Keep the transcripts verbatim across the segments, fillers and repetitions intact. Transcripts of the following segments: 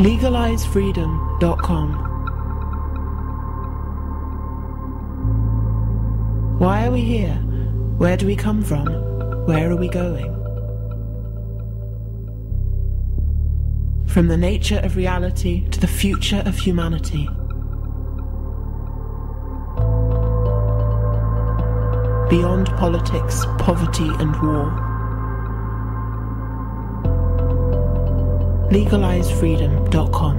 legalize freedom dot com. Why are we here? Where do we come from? Where are we going? From the nature of reality to the future of humanity. Beyond politics, poverty and war. legalize freedom dot com.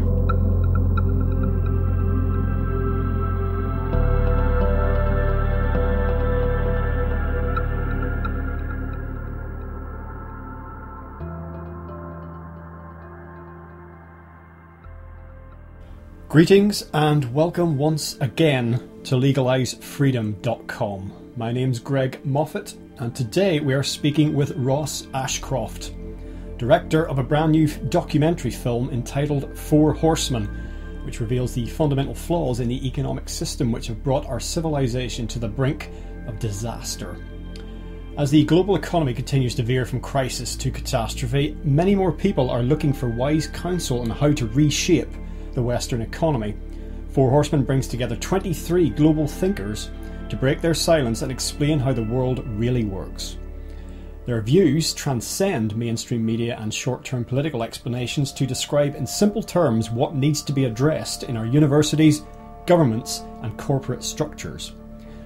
Greetings and welcome once again to legalize freedom dot com. My name's Greg Moffett, and today we are speaking with Ross Ashcroft, director of a brand new documentary film entitled Four Horsemen, which reveals the fundamental flaws in the economic system which have brought our civilization to the brink of disaster. As the global economy continues to veer from crisis to catastrophe, many more people are looking for wise counsel on how to reshape the Western economy. Four Horsemen brings together twenty-three global thinkers to break their silence and explain how the world really works. Their views transcend mainstream media and short-term political explanations to describe in simple terms what needs to be addressed in our universities, governments, and corporate structures.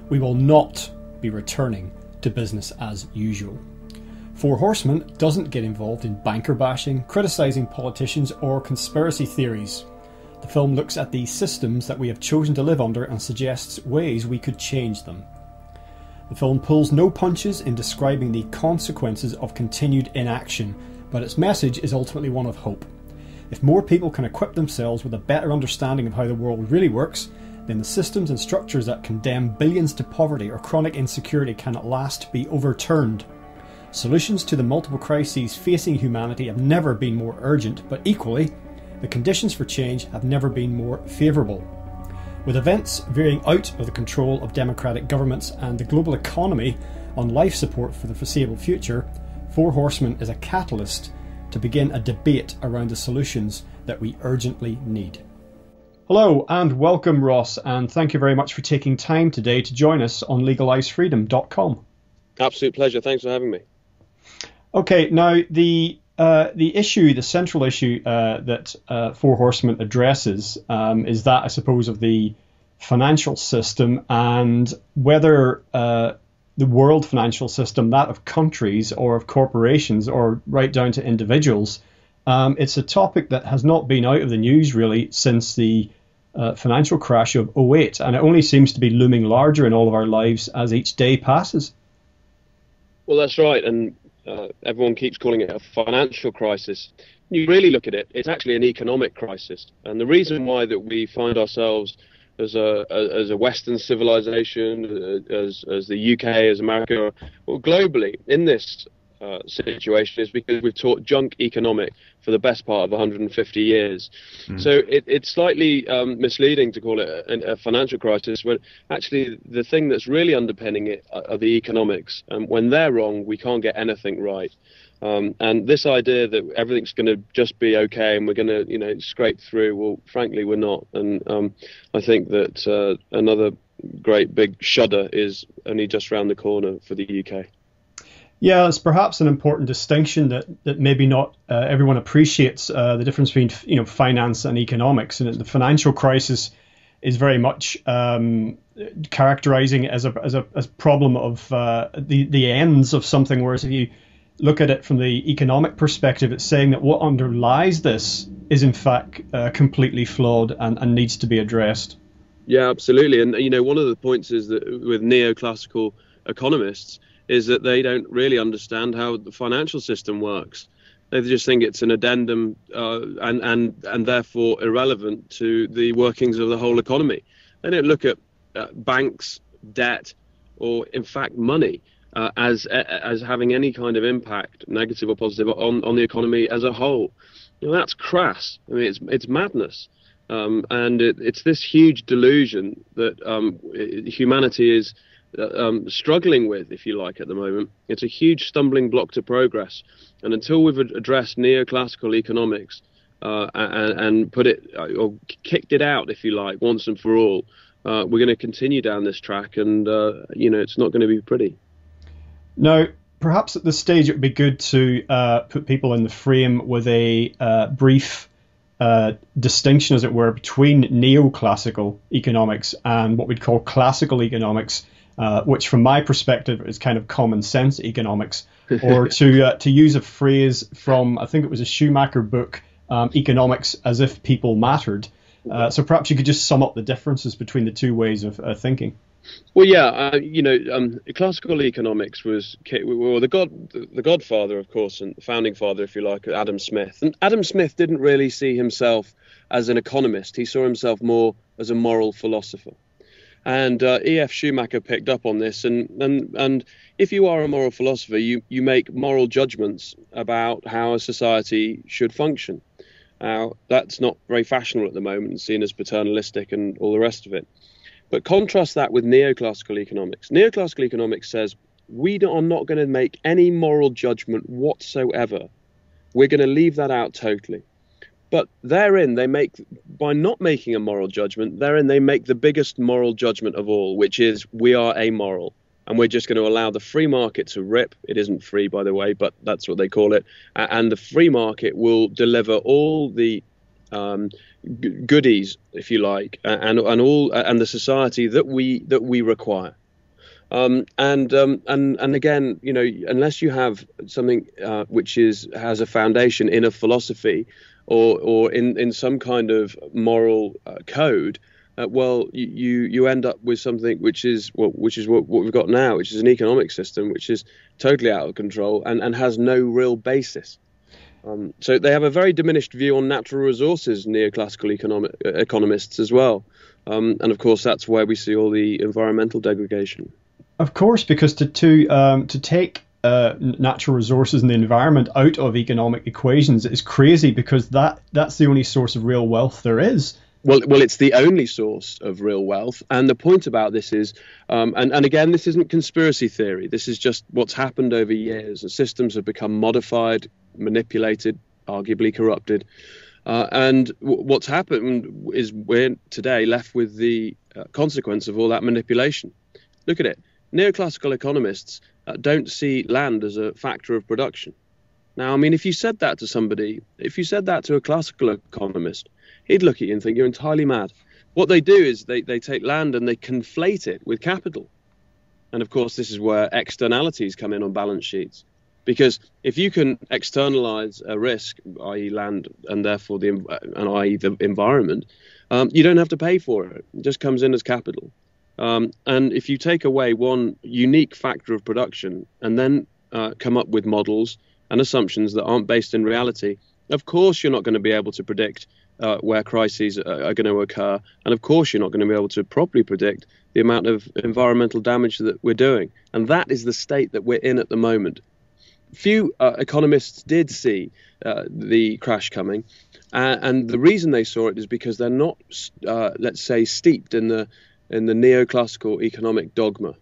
We will not be returning to business as usual. Four Horsemen doesn't get involved in banker bashing, criticising politicians, or conspiracy theories. The film looks at the systems that we have chosen to live under and suggests ways we could change them. The film pulls no punches in describing the consequences of continued inaction, but its message is ultimately one of hope. If more people can equip themselves with a better understanding of how the world really works, then the systems and structures that condemn billions to poverty or chronic insecurity can at last be overturned. Solutions to the multiple crises facing humanity have never been more urgent, but equally, the conditions for change have never been more favourable. With events veering out of the control of democratic governments and the global economy on life support for the foreseeable future, Four Horsemen is a catalyst to begin a debate around the solutions that we urgently need. Hello and welcome, Ross, and thank you very much for taking time today to join us on legalize freedom dot com. Absolute pleasure. Thanks for having me. Okay, now the Uh, the issue, the central issue uh, that uh, Four Horsemen addresses um, is that, I suppose, of the financial system and whether uh, the world financial system, that of countries or of corporations or right down to individuals, um, it's a topic that has not been out of the news really since the uh, financial crash of oh eight, and it only seems to be looming larger in all of our lives as each day passes. Well, that's right, and Uh, everyone keeps calling it a financial crisis. You really look at it, it's actually an economic crisis. And the reason why that we find ourselves as a as a Western civilization, as as the U K, as America, or globally in this uh, situation is because we've taught junk economic for the best part of one hundred fifty years. Mm. So it, it's slightly um, misleading to call it a, a financial crisis when actually the thing that's really underpinning it are the economics. And when they're wrong, we can't get anything right. Um, and this idea that everything's going to just be okay and we're going to, you know, scrape through, well, frankly, we're not. And um, I think that uh, another great big shudder is only just around the corner for the U K. Yeah, it's perhaps an important distinction that, that maybe not uh, everyone appreciates, uh, the difference between, you know, finance and economics. And the financial crisis is very much um, characterizing as a, as a as problem of uh, the, the ends of something, whereas if you look at it from the economic perspective, it's saying that what underlies this is in fact uh, completely flawed and, and needs to be addressed. Yeah, absolutely. And, you know, one of the points is that with neoclassical economists, is that they don't really understand how the financial system works. They just think it's an addendum uh, and, and, and therefore irrelevant to the workings of the whole economy. They don't look at uh, banks, debt, or in fact money uh, as, as having any kind of impact, negative or positive, on, on the economy as a whole. You know, that's crass. I mean, it's, it's madness. Um, and it, it's this huge delusion that um, humanity is Um, struggling with, if you like, at the moment. It's a huge stumbling block to progress, and until we've addressed neoclassical economics uh, and, and put it, or kicked it out, if you like, once and for all. Uh, we're going to continue down this track, and uh, you know, it's not going to be pretty. Now, perhaps at this stage, it would be good to uh, put people in the frame with a uh, brief uh, distinction, as it were, between neoclassical economics and what we'd call classical economics, uh, which, from my perspective, is kind of common sense economics. Or to uh, to use a phrase from, I think it was a Schumacher book, um, economics as if people mattered. Uh, so perhaps you could just sum up the differences between the two ways of uh, thinking. Well, yeah, uh, you know, um, classical economics was, well, the god, the godfather, of course, and the founding father, if you like, Adam Smith. And Adam Smith didn't really see himself as an economist. He saw himself more as a moral philosopher. And uh, E F Schumacher picked up on this. And, and, and if you are a moral philosopher, you, you make moral judgments about how a society should function. Now, that's not very fashionable at the moment, seen as paternalistic and all the rest of it. But contrast that with neoclassical economics. Neoclassical economics says we are not going to make any moral judgment whatsoever. We're going to leave that out totally. But therein, they make, by not making a moral judgment, therein they make the biggest moral judgment of all, which is we are amoral. And we're just going to allow the free market to rip. It isn't free, by the way, but that's what they call it. And the free market will deliver all the um, goodies, if you like, and and all and the society that we that we require. Um, and um, and and again, you know, unless you have something uh, which is has a foundation in a philosophy or or in in some kind of moral uh, code. Uh, well, you you end up with something which is what which is what, what we've got now, which is an economic system which is totally out of control and, and has no real basis. Um, so they have a very diminished view on natural resources, neoclassical economic, uh, economists as well. Um, and of course, that's where we see all the environmental degradation. Of course, because to to um, to take uh, natural resources and the environment out of economic equations is crazy, because that that's the only source of real wealth there is. Well, well, it's the only source of real wealth. And the point about this is, um, and, and again, this isn't conspiracy theory. This is just what's happened over years. The systems have become modified, manipulated, arguably corrupted. Uh, and w what's happened is we're today left with the uh, consequence of all that manipulation. Look at it. Neoclassical economists uh, don't see land as a factor of production. Now, I mean, if you said that to somebody, if you said that to a classical economist, he'd look at you and think you're entirely mad. What they do is they, they take land and they conflate it with capital. And of course, this is where externalities come in on balance sheets. Because if you can externalize a risk, that is land, and therefore the, and that is the environment, um, you don't have to pay for it. It just comes in as capital. Um, and if you take away one unique factor of production and then uh, come up with models and assumptions that aren't based in reality, of course you're not going to be able to predict Uh, where crises are, are going to occur, and of course you're not going to be able to properly predict the amount of environmental damage that we're doing, and that is the state that we're in at the moment. Few uh, economists did see uh, the crash coming, uh, and the reason they saw it is because they're not, uh, let's say, steeped in the in the neoclassical economic dogma.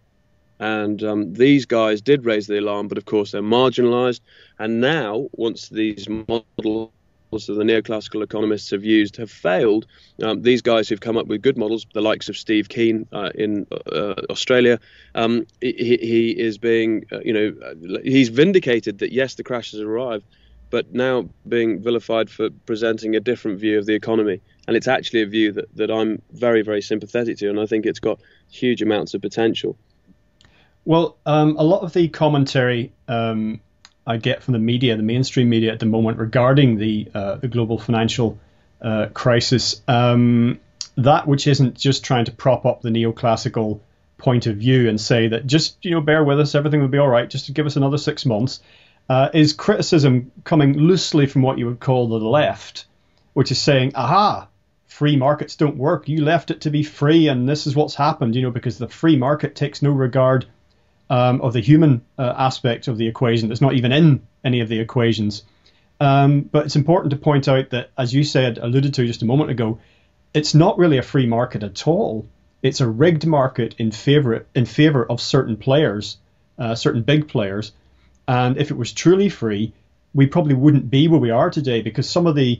And um, these guys did raise the alarm, but of course they're marginalized, and now once these models also the neoclassical economists have used have failed, um, these guys who've come up with good models, the likes of Steve Keen uh, in uh, Australia, um, he, he is being, uh, you know, he's vindicated that, yes, the crash has arrived, but now being vilified for presenting a different view of the economy. And it's actually a view that, that I'm very, very sympathetic to, and I think it's got huge amounts of potential. Well, um, a lot of the commentary um I get from the media, the mainstream media at the moment, regarding the uh, the global financial uh, crisis, um, that which isn't just trying to prop up the neoclassical point of view and say that just, you know, bear with us, everything will be all right, just to give us another six months, uh, is criticism coming loosely from what you would call the left, which is saying, aha, free markets don't work. You left it to be free, and this is what's happened, you know, because the free market takes no regard Um, of the human uh, aspect of the equation that's not even in any of the equations. Um, but it's important to point out that, as you said, alluded to just a moment ago, it's not really a free market at all. It's a rigged market in favor, in favor of certain players, uh, certain big players. And if it was truly free, we probably wouldn't be where we are today, because some of the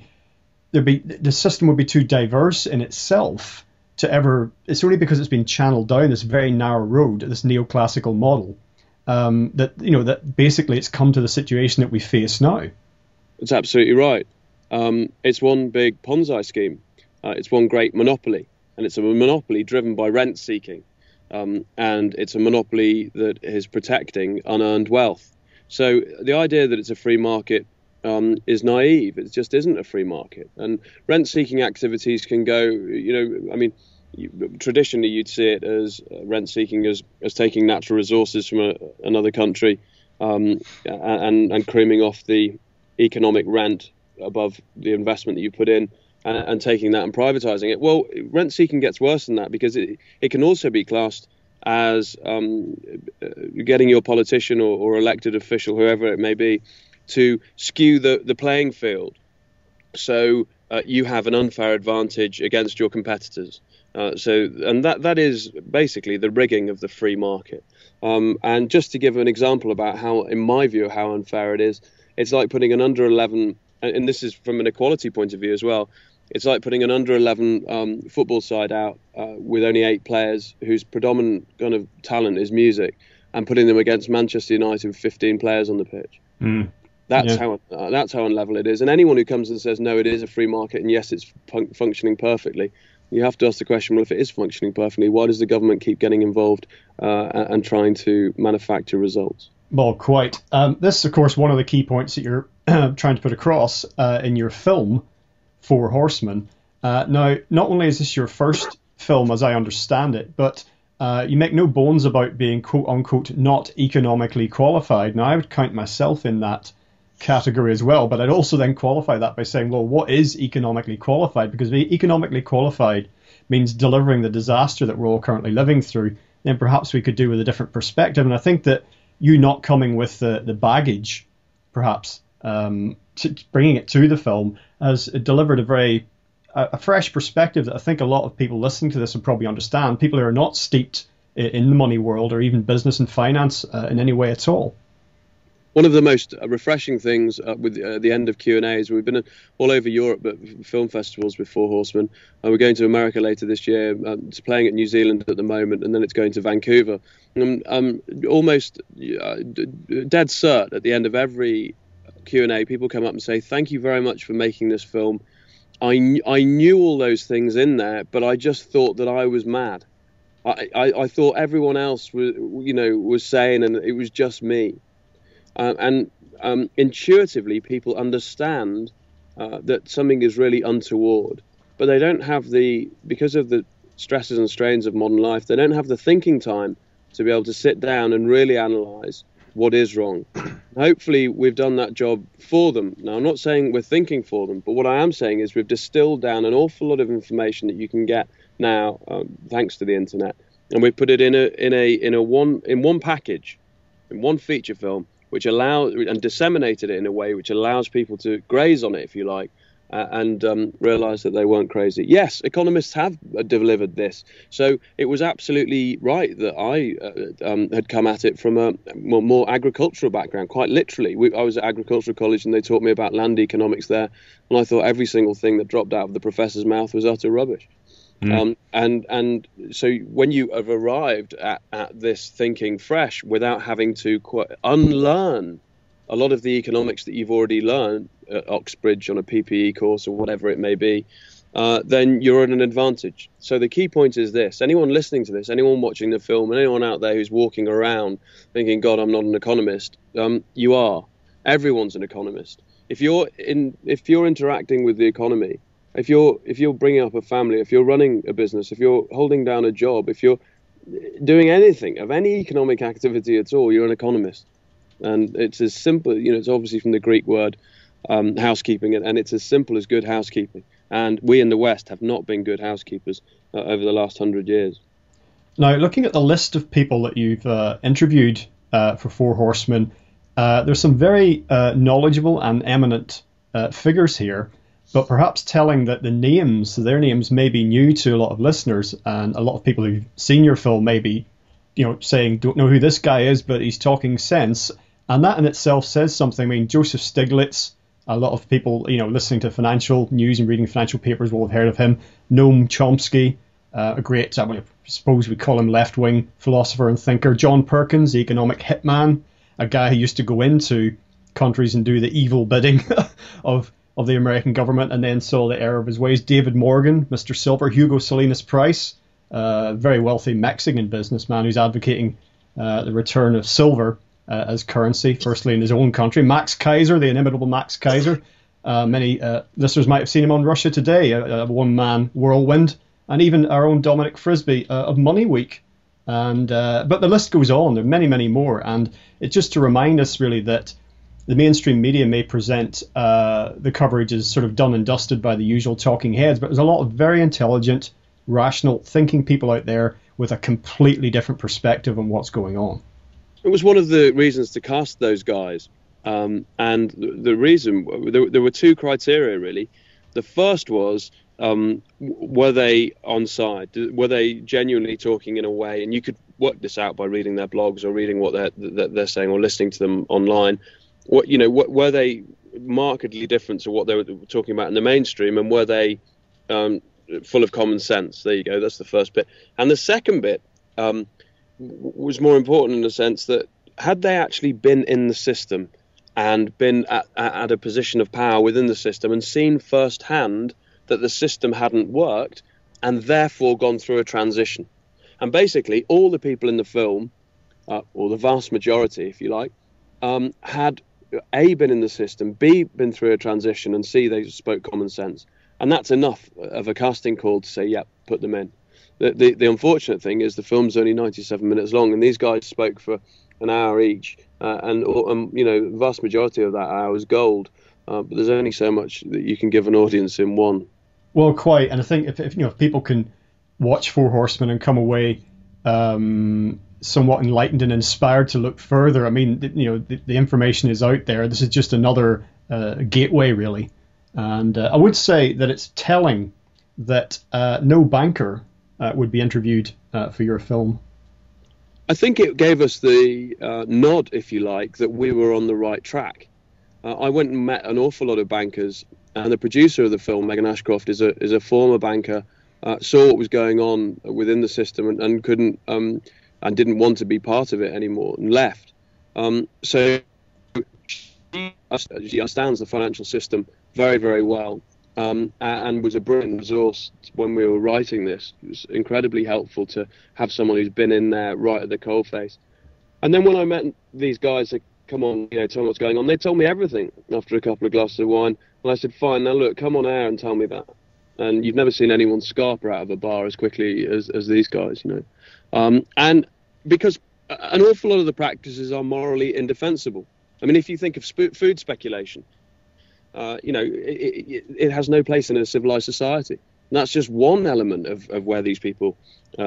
there'd be the system would be too diverse in itself to ever. It's only because it's been channeled down this very narrow road, this neoclassical model, um, that you know that basically it's come to the situation that we face now. That's absolutely right. Um, it's one big Ponzi scheme. Uh, it's one great monopoly, and it's a monopoly driven by rent seeking, um, and it's a monopoly that is protecting unearned wealth. So the idea that it's a free market um, is naive. It just isn't a free market. And rent-seeking activities can go, you know, I mean, you, traditionally you'd see it as uh, rent-seeking as, as taking natural resources from a, another country um, and, and creaming off the economic rent above the investment that you put in and, and taking that and privatizing it. Well, rent-seeking gets worse than that because it, it can also be classed as um, getting your politician or, or elected official, whoever it may be, to skew the, the playing field. So uh, you have an unfair advantage against your competitors. Uh, so and that that is basically the rigging of the free market. Um, and just to give an example about how, in my view, how unfair it is, it's like putting an under eleven, and this is from an equality point of view as well, it's like putting an under eleven um, football side out uh, with only eight players whose predominant kind of talent is music and putting them against Manchester United with fifteen players on the pitch. Mm. That's, yeah. how, uh, that's how unlevel it is. And anyone who comes and says, no, it is a free market and yes, it's fun- functioning perfectly, you have to ask the question, well, if it is functioning perfectly, why does the government keep getting involved uh, and trying to manufacture results? Well, quite. Um, this is, of course, one of the key points that you're trying to put across uh, in your film, Four Horsemen. Uh, now, not only is this your first film, as I understand it, but uh, you make no bones about being quote-unquote not economically qualified. Now, I would count myself in that category as well, but I'd also then qualify that by saying, well, what is economically qualified? Because being economically qualified means delivering the disaster that we're all currently living through, then perhaps we could do with a different perspective. And I think that you not coming with the, the baggage, perhaps, um, to, bringing it to the film, has delivered a very a, a fresh perspective that I think a lot of people listening to this will probably understand. People who are not steeped in, in the money world or even business and finance uh, in any way at all. One of the most refreshing things uh, with uh, the end of Q and A is we've been all over Europe at film festivals with Four Horsemen. Uh, we're going to America later this year. Um, it's playing at New Zealand at the moment, and then it's going to Vancouver. Um, um, almost uh, dead cert at the end of every Q and A, people come up and say, thank you very much for making this film. I, kn- I knew all those things in there, but I just thought that I was mad. I, I, I thought everyone else was, you know, was sane, and it was just me. Uh, and um, intuitively, people understand uh, that something is really untoward, but they don't have the, because of the stresses and strains of modern life, they don't have the thinking time to be able to sit down and really analyze what is wrong. Hopefully, we've done that job for them. Now, I'm not saying we're thinking for them, but what I am saying is we've distilled down an awful lot of information that you can get now, um, thanks to the internet, and we put it in a in a in a one in one package, in one feature film, which allows and disseminated it in a way which allows people to graze on it, if you like, uh, and um, realize that they weren't crazy. Yes, economists have delivered this. So it was absolutely right that I uh, um, had come at it from a more, more agricultural background, quite literally. We, I was at agricultural college and they taught me about land economics there. And I thought every single thing that dropped out of the professor's mouth was utter rubbish. Mm. Um, and and so when you have arrived at, at this thinking fresh without having to qu- unlearn a lot of the economics that you've already learned at Oxbridge on a P P E course or whatever it may be, uh, then you're at an advantage. So the key point is this. Anyone listening to this, anyone watching the film, and anyone out there who's walking around thinking, God, I'm not an economist, um, you are. Everyone's an economist. If you're in, if you're interacting with the economy, If you're if you're bringing up a family, if you're running a business, if you're holding down a job, if you're doing anything of any economic activity at all, you're an economist. And it's as simple, you know, it's obviously from the Greek word um, housekeeping, and it's as simple as good housekeeping. And we in the West have not been good housekeepers uh, over the last hundred years. Now, looking at the list of people that you've uh, interviewed uh, for Four Horsemen, uh, there's some very uh, knowledgeable and eminent uh, figures here. But perhaps telling that the names, their names may be new to a lot of listeners, and a lot of people who've seen your film may be, you know, saying, don't know who this guy is, but he's talking sense. And that in itself says something. I mean, Joseph Stiglitz, A lot of people, you know, listening to financial news and reading financial papers will have heard of him. Noam Chomsky, uh, a great, I suppose we call him left-wing philosopher and thinker. John Perkins, the economic hitman, a guy who used to go into countries and do the evil bidding of of the American government and then saw the error of his ways. David Morgan, Mister Silver, Hugo Salinas-Price, a uh, very wealthy Mexican businessman who's advocating uh, the return of silver Uh, as currency, firstly in his own country. Max Keiser, the inimitable Max Keiser. Uh, many uh, listeners might have seen him on Russia Today, a, a one-man whirlwind, and even our own Dominic Frisby uh, of Money Week. And uh, but the list goes on. There are many, many more. And it's just to remind us really that the mainstream media may present uh, the coverage as sort of done and dusted by the usual talking heads, but there's a lot of very intelligent, rational, thinking people out there with a completely different perspective on what's going on. It was one of the reasons to cast those guys, um, and the, the reason there, there were two criteria really. The first was um, were they on side? Were they genuinely talking in a way? And you could work this out by reading their blogs or reading what they're that they're saying or listening to them online. What you know, what, were they markedly different to what they were talking about in the mainstream, and were they um, full of common sense? There you go. That's the first bit, and the second bit. Um, was more important in the sense that had they actually been in the system and been at, at a position of power within the system and seen firsthand that the system hadn't worked and therefore gone through a transition. And basically all the people in the film, uh, or the vast majority, if you like, um, had A, been in the system, B, been through a transition, and C, they spoke common sense. And that's enough of a casting call to say, yep, put them in. The, the the unfortunate thing is the film's only ninety-seven minutes long, and these guys spoke for an hour each, uh, and um, you know, the vast majority of that hour was gold. Uh, but there's only so much that you can give an audience in one. Well, quite, and I think if, if you know if people can watch Four Horsemen and come away um, somewhat enlightened and inspired to look further, I mean, you know, the, the information is out there. This is just another uh, gateway, really. And uh, I would say that it's telling that uh, no banker. Uh, would be interviewed uh, for your film. I think it gave us the uh, nod, if you like, that we were on the right track. Uh, I went and met an awful lot of bankers, and the producer of the film, Megan Ashcroft, is a is a former banker, uh, saw what was going on within the system and, and couldn't um, and didn't want to be part of it anymore and left. Um, so she understands the financial system very, very well. Um, and was a brilliant resource when we were writing this. It was incredibly helpful to have someone who's been in there right at the coalface. And then when I met these guys, they come on, you know, tell me what's going on. They told me everything after a couple of glasses of wine. And I said, fine, now look, come on air and tell me that. And you've never seen anyone scarper out of a bar as quickly as, as these guys, you know. Um, and because an awful lot of the practices are morally indefensible. I mean, if you think of sp- food speculation, Uh, you know, it, it, it has no place in a civilized society. And that's just one element of, of where these people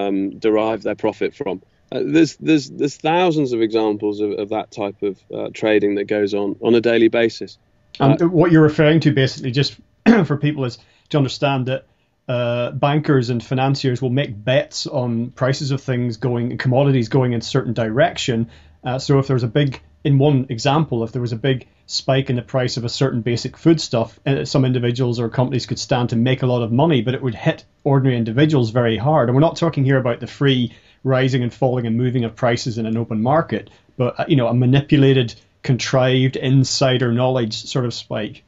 um, derive their profit from. Uh, there's, there's, there's thousands of examples of, of that type of uh, trading that goes on on a daily basis. Uh, and what you're referring to basically, just for people, is to understand that uh, bankers and financiers will make bets on prices of things going, commodities going in a certain direction. Uh, so if there's a big, in one example, if there was a big spike in the price of a certain basic foodstuff, some individuals or companies could stand to make a lot of money, but it would hit ordinary individuals very hard. And we're not talking here about the free rising and falling and moving of prices in an open market, but, you know, a manipulated, contrived, insider knowledge sort of spike.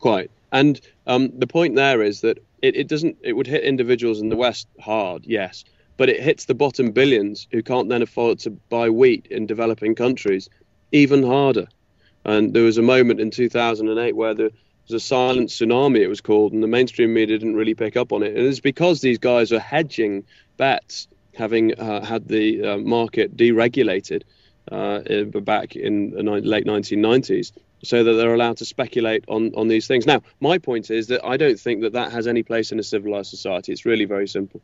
Quite. And um, the point there is that it, it doesn't, it would hit individuals in the West hard, yes, but it hits the bottom billions who can't then afford to buy wheat in developing countries even harder. And there was a moment in two thousand eight where there was a silent tsunami, it was called, and the mainstream media didn't really pick up on it. And it's because these guys are hedging bets, having uh, had the uh, market deregulated uh, back in the late nineteen nineties, so that they're allowed to speculate on, on these things. Now, my point is that I don't think that that has any place in a civilized society. It's really very simple.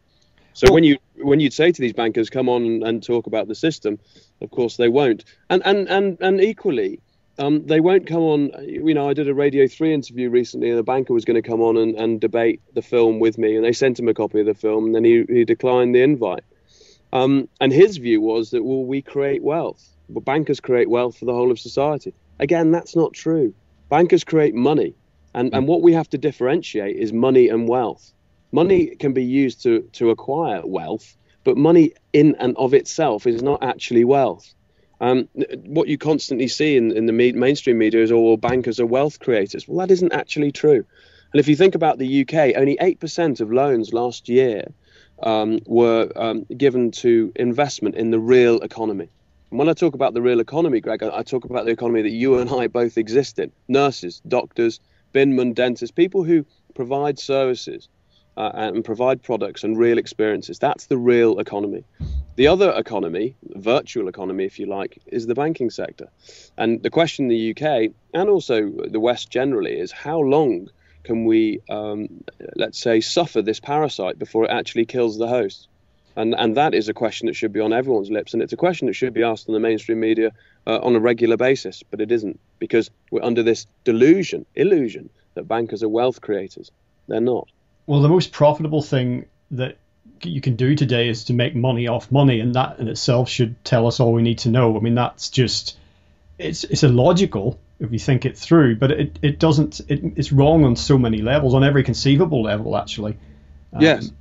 So when you when you'd say to these bankers, come on and talk about the system, of course they won't. And and and, and equally, um, they won't come on. You know, I did a Radio three interview recently, and a banker was going to come on and, and debate the film with me, and they sent him a copy of the film, and then he, he declined the invite. Um, and his view was that, well, we create wealth. Well, bankers create wealth for the whole of society. Again, that's not true. Bankers create money. And, and what we have to differentiate is money and wealth. Money can be used to, to acquire wealth, but money in and of itself is not actually wealth. Um, what you constantly see in, in the me- mainstream media is all bankers are wealth creators. Well, that isn't actually true. And if you think about the U K, only eight percent of loans last year um, were um, given to investment in the real economy. And when I talk about the real economy, Greg, I, I talk about the economy that you and I both exist in. Nurses, doctors, binmen, dentists, people who provide services uh, and provide products and real experiences. That's the real economy. The other economy, virtual economy, if you like, is the banking sector. And the question in the U K and also the West generally is how long can we, um, let's say, suffer this parasite before it actually kills the host? And and that is a question that should be on everyone's lips. And it's a question that should be asked in the mainstream media uh, on a regular basis. But it isn't, because we're under this delusion, illusion that bankers are wealth creators. They're not. Well, the most profitable thing that you can do today is to make money off money. And that in itself should tell us all we need to know. I mean, that's just, it's it's illogical if you think it through. But it, it doesn't, it, it's wrong on so many levels, on every conceivable level, actually. Um, yes,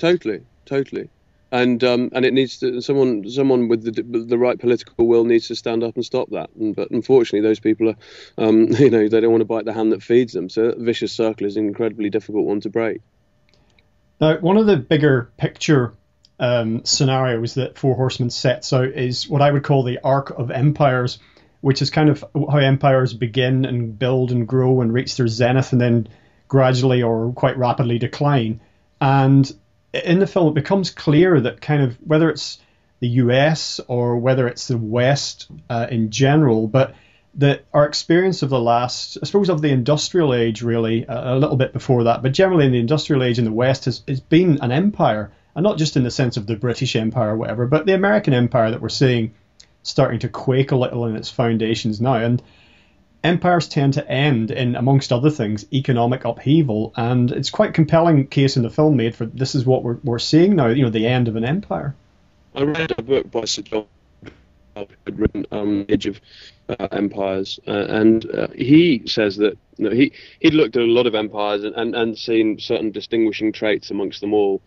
totally. Totally, and um, and it needs to someone someone with the the right political will needs to stand up and stop that. And, but unfortunately, those people are, um, you know, they don't want to bite the hand that feeds them. So that vicious circle is an incredibly difficult one to break. Now, one of the bigger picture um, scenarios that Four Horsemen sets out is what I would call the arc of empires, which is kind of how empires begin and build and grow and reach their zenith and then gradually or quite rapidly decline. And in the film, it becomes clear that kind of whether it's the U S or whether it's the West uh, in general, but that our experience of the last, I suppose, of the industrial age, really, uh, a little bit before that, but generally in the industrial age in the West has, has been an empire, and not just in the sense of the British Empire or whatever, but the American Empire that we're seeing starting to quake a little in its foundations now. And empires tend to end in, amongst other things, economic upheaval, and it's quite a compelling case in the film made for this is what we're we're seeing now, you know, the end of an empire. I read a book by Sir John had written um, Age of uh, Empires, uh, and uh, he says that you know, he he'd looked at a lot of empires and, and, and seen certain distinguishing traits amongst them all,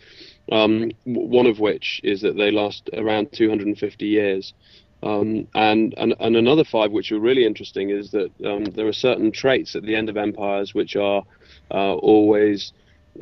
um, one of which is that they last around two hundred fifty years. Um, and, and and another five, which are really interesting, is that um, there are certain traits at the end of empires which are uh, always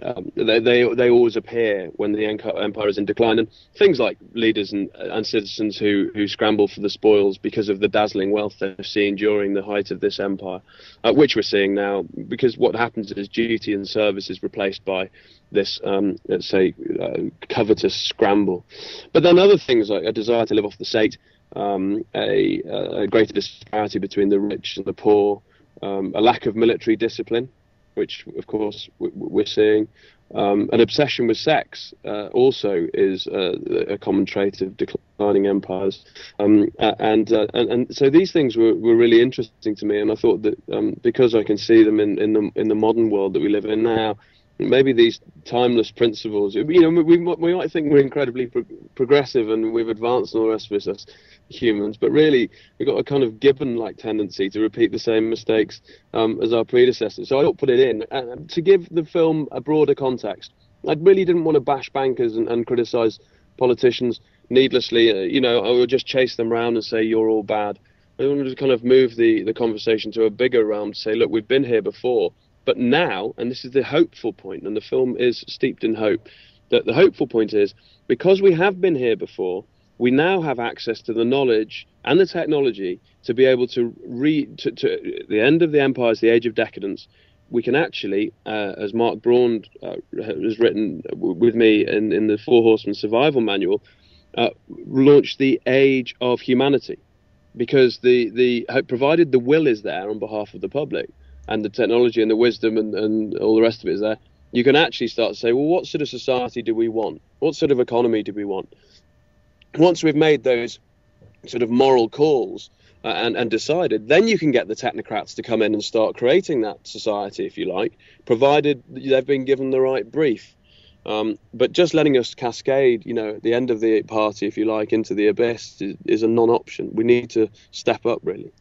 um, they, they they always appear when the empire is in decline, and things like leaders and, and citizens who, who scramble for the spoils because of the dazzling wealth they've seen during the height of this empire, uh, which we're seeing now. Because what happens is duty and service is replaced by this, um, let's say, uh, covetous scramble. But then other things like a desire to live off the state. Um, a, a greater disparity between the rich and the poor, um, a lack of military discipline, which of course w- we're seeing, um, an obsession with sex uh, also is uh, a common trait of declining empires, um, and, uh, and and so these things were, were really interesting to me, and I thought that um, because I can see them in, in the in the modern world that we live in now. Maybe these timeless principles, you know, we, we might think we're incredibly pro- progressive and we've advanced and all the rest of us as humans, but really we've got a kind of Gibbon-like tendency to repeat the same mistakes um, as our predecessors. So I put it in uh, to give the film a broader context. I really didn't want to bash bankers and, and criticise politicians needlessly. Uh, you know, I would just chase them around and say, you're all bad. I wanted to kind of move the, the conversation to a bigger realm to say, look, we've been here before. But now, and this is the hopeful point, and the film is steeped in hope, that the hopeful point is, because we have been here before, we now have access to the knowledge and the technology to be able to read to, to the end of the empire is the age of decadence. We can actually, uh, as Mark Braund uh, has written with me in, in the Four Horsemen Survival Manual, uh, launch the age of humanity, because the, the provided the will is there on behalf of the public, and the technology and the wisdom and, and all the rest of it is there, you can actually start to say, well, what sort of society do we want? What sort of economy do we want? Once we've made those sort of moral calls uh, and, and decided, then you can get the technocrats to come in and start creating that society, if you like, provided they've been given the right brief. Um, but just letting us cascade, you know, at the end of the party, if you like, into the abyss is, is a non-option. We need to step up, really.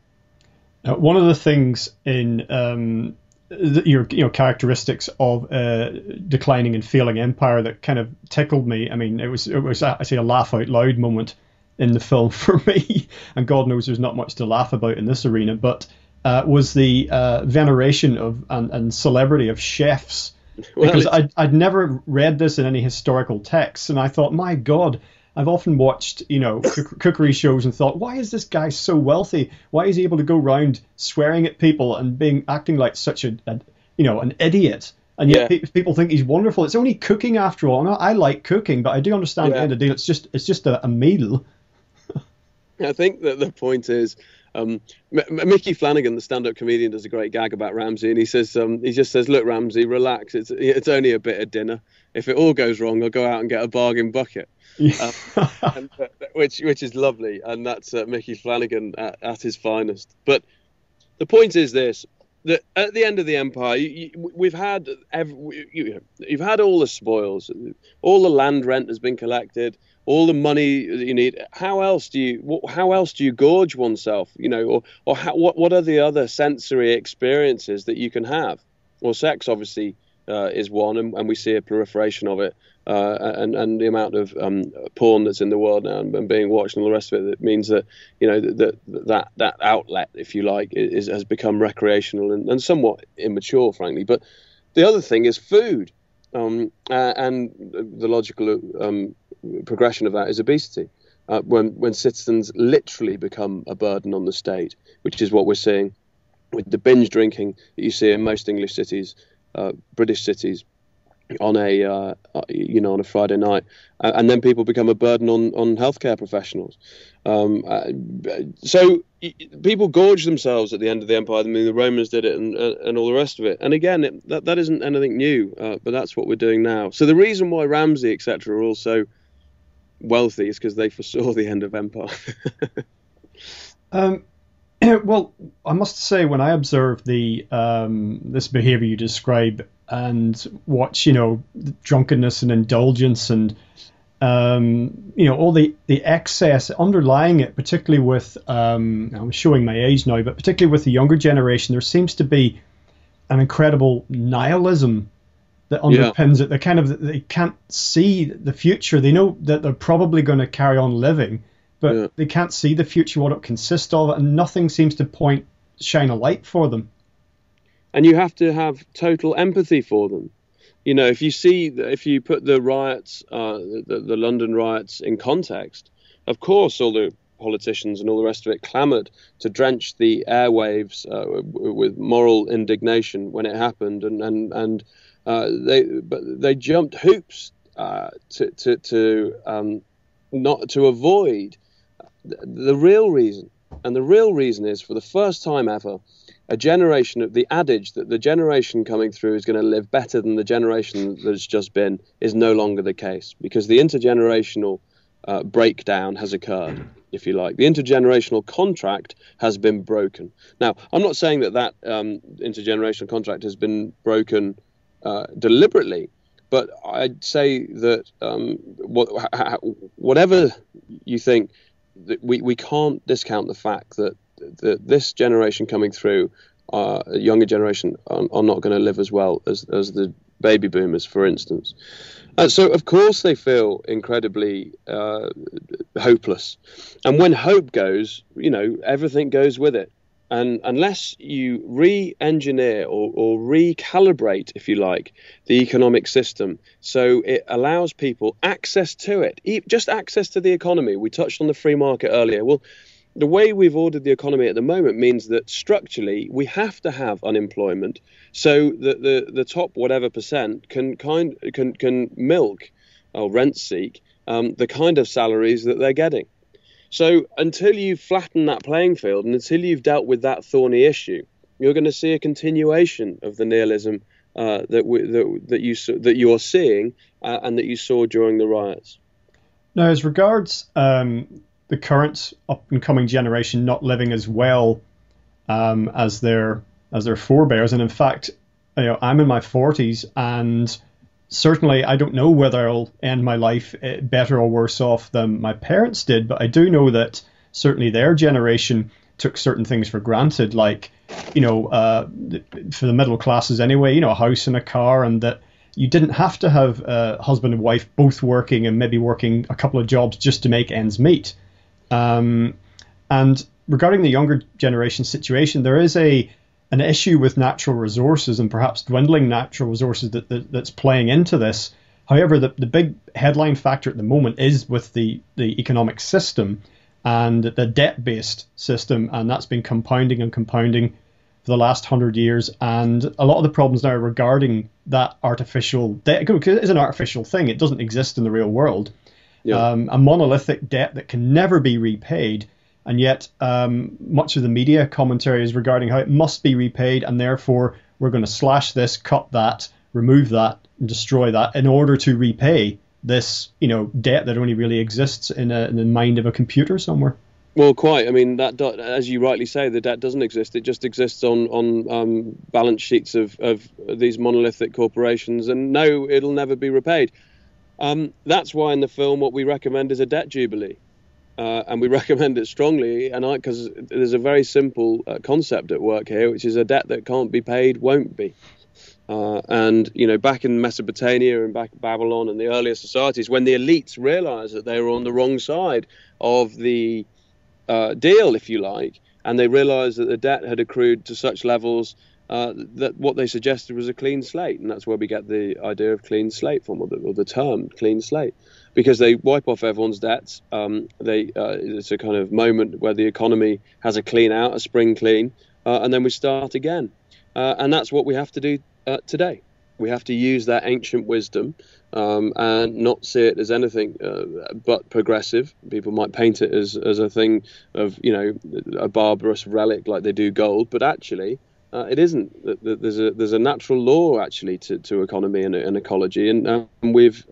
Uh, one of the things in um, the, your you know characteristics of uh, declining and failing empire that kind of tickled me. I mean, it was it was actually a laugh out loud moment in the film for me, and God knows there's not much to laugh about in this arena, but uh, was the uh, veneration of and, and celebrity of chefs. Well, because I'd, I'd never read this in any historical texts, and I thought, my God, I've often watched, you know, cook cookery shows and thought, why is this guy so wealthy? Why is he able to go around swearing at people and being acting like such a, a you know, an idiot? And yet yeah. pe people think he's wonderful. It's only cooking after all. And I, I like cooking, but I do understand yeah. the end of the deal. It's just, it's just a, a meal. I think that the point is, Um, Mickey Flanagan, the stand-up comedian, does a great gag about Ramsay, and he says, um, he just says, "Look, Ramsay, relax. It's it's only a bit of dinner. If it all goes wrong, I'll go out and get a bargain bucket," um, and, uh, which which is lovely, and that's uh, Mickey Flanagan at, at his finest. But the point is this: that at the end of the empire, you, you, we've had every, you, you've had all the spoils, all the land rent has been collected. All the money that you need. How else do you? How else do you gorge oneself? You know, or or how, what? What are the other sensory experiences that you can have? Well, sex obviously uh, is one, and, and we see a proliferation of it, uh, and and the amount of um, porn that's in the world now and, and being watched and all the rest of it. That means that you know that that that outlet, if you like, is has become recreational and, and somewhat immature, frankly. But the other thing is food, um, uh, and the logical. Um, progression of that is obesity, uh, when when citizens literally become a burden on the state, which is what we're seeing with the binge drinking that you see in most English cities, uh, British cities, on a uh, you know on a Friday night, uh, and then people become a burden on on healthcare professionals. Um, uh, so people gorge themselves at the end of the empire. I mean, the Romans did it, and uh, and all the rest of it. And again, it, that that isn't anything new, uh, but that's what we're doing now. So the reason why Ramsay et cetera are also wealthy is because they foresaw the end of empire. um, well, I must say, when I observe the um, this behavior you describe and watch, you know, drunkenness and indulgence and um, you know all the the excess underlying it, particularly with um, I'm showing my age now, but particularly with the younger generation, there seems to be an incredible nihilism that underpins yeah. it. They kind of they can't see the future. They know that they're probably going to carry on living, but yeah. they can't see the future, what it consists of, and nothing seems to point shine a light for them. And you have to have total empathy for them. You know, if you see, if you put the riots, uh, the, the London riots, in context, of course, all the politicians and all the rest of it clamoured to drench the airwaves uh, with moral indignation when it happened, and and and. Uh, they but they jumped hoops uh, to to to um, not to avoid the, the real reason, and the real reason is, for the first time ever, a generation of the adage that the generation coming through is going to live better than the generation that's just been is no longer the case, because the intergenerational uh, breakdown has occurred, if you like. The intergenerational contract has been broken. Now, I'm not saying that that um, intergenerational contract has been broken Uh, deliberately, but I'd say that um, what, ha, whatever you think, that we, we can't discount the fact that, that this generation coming through, uh, a younger generation, are, are not going to live as well as, as the baby boomers, for instance. Uh, so, of course, they feel incredibly uh, hopeless. And when hope goes, you know, everything goes with it. And unless you re-engineer or, or recalibrate, if you like, the economic system, so it allows people access to it, just access to the economy. We touched on the free market earlier. Well, the way we've ordered the economy at the moment means that structurally we have to have unemployment so that the, the top whatever percent can, kind, can, can milk or rent seek um, the kind of salaries that they're getting. So until you flatten that playing field and until you've dealt with that thorny issue, you're going to see a continuation of the nihilism uh, that, we, that, that, you, that you are seeing uh, and that you saw during the riots. Now, as regards um, the current up-and-coming generation not living as well um, as, their, as their forebears, and in fact, you know, I'm in my forties, and certainly, I don't know whether I'll end my life better or worse off than my parents did, but I do know that certainly their generation took certain things for granted, like, you know, uh, for the middle classes anyway, you know, a house and a car, and that you didn't have to have a husband and wife both working and maybe working a couple of jobs just to make ends meet. Um, and regarding the younger generation situation, there is a an issue with natural resources and perhaps dwindling natural resources that, that that's playing into this. However, the, the big headline factor at the moment is with the, the economic system and the debt-based system, and that's been compounding and compounding for the last hundred years. And a lot of the problems now regarding that artificial debt, because it is an artificial thing, it doesn't exist in the real world. Yeah. Um, a monolithic debt that can never be repaid, and yet um, much of the media commentary is regarding how it must be repaid, and therefore we're going to slash this, cut that, remove that, and destroy that in order to repay this, you know, debt that only really exists in, a, in the mind of a computer somewhere. Well, quite. I mean, that, as you rightly say, the debt doesn't exist. It just exists on on um, balance sheets of, of these monolithic corporations, and no, it'll never be repaid. Um, that's why in the film what we recommend is a debt jubilee. Uh, and we recommend it strongly, and I, because there's a very simple uh, concept at work here, which is a debt that can't be paid won't be. Uh, and, you know, back in Mesopotamia and back in Babylon and the earlier societies, when the elites realized that they were on the wrong side of the uh, deal, if you like, and they realized that the debt had accrued to such levels uh, that what they suggested was a clean slate. And that's where we get the idea of clean slate from, or the, or the term clean slate, because they wipe off everyone's debts. Um, they uh, it's a kind of moment where the economy has a clean out, a spring clean, uh, and then we start again. Uh, and that's what we have to do Uh, today. We have to use that ancient wisdom um, and not see it as anything uh, but progressive. People might paint it as, as a thing of, you know, a barbarous relic like they do gold, but actually uh, it isn't. There's a there's a natural law actually to, to economy and, and ecology, and, uh, and we've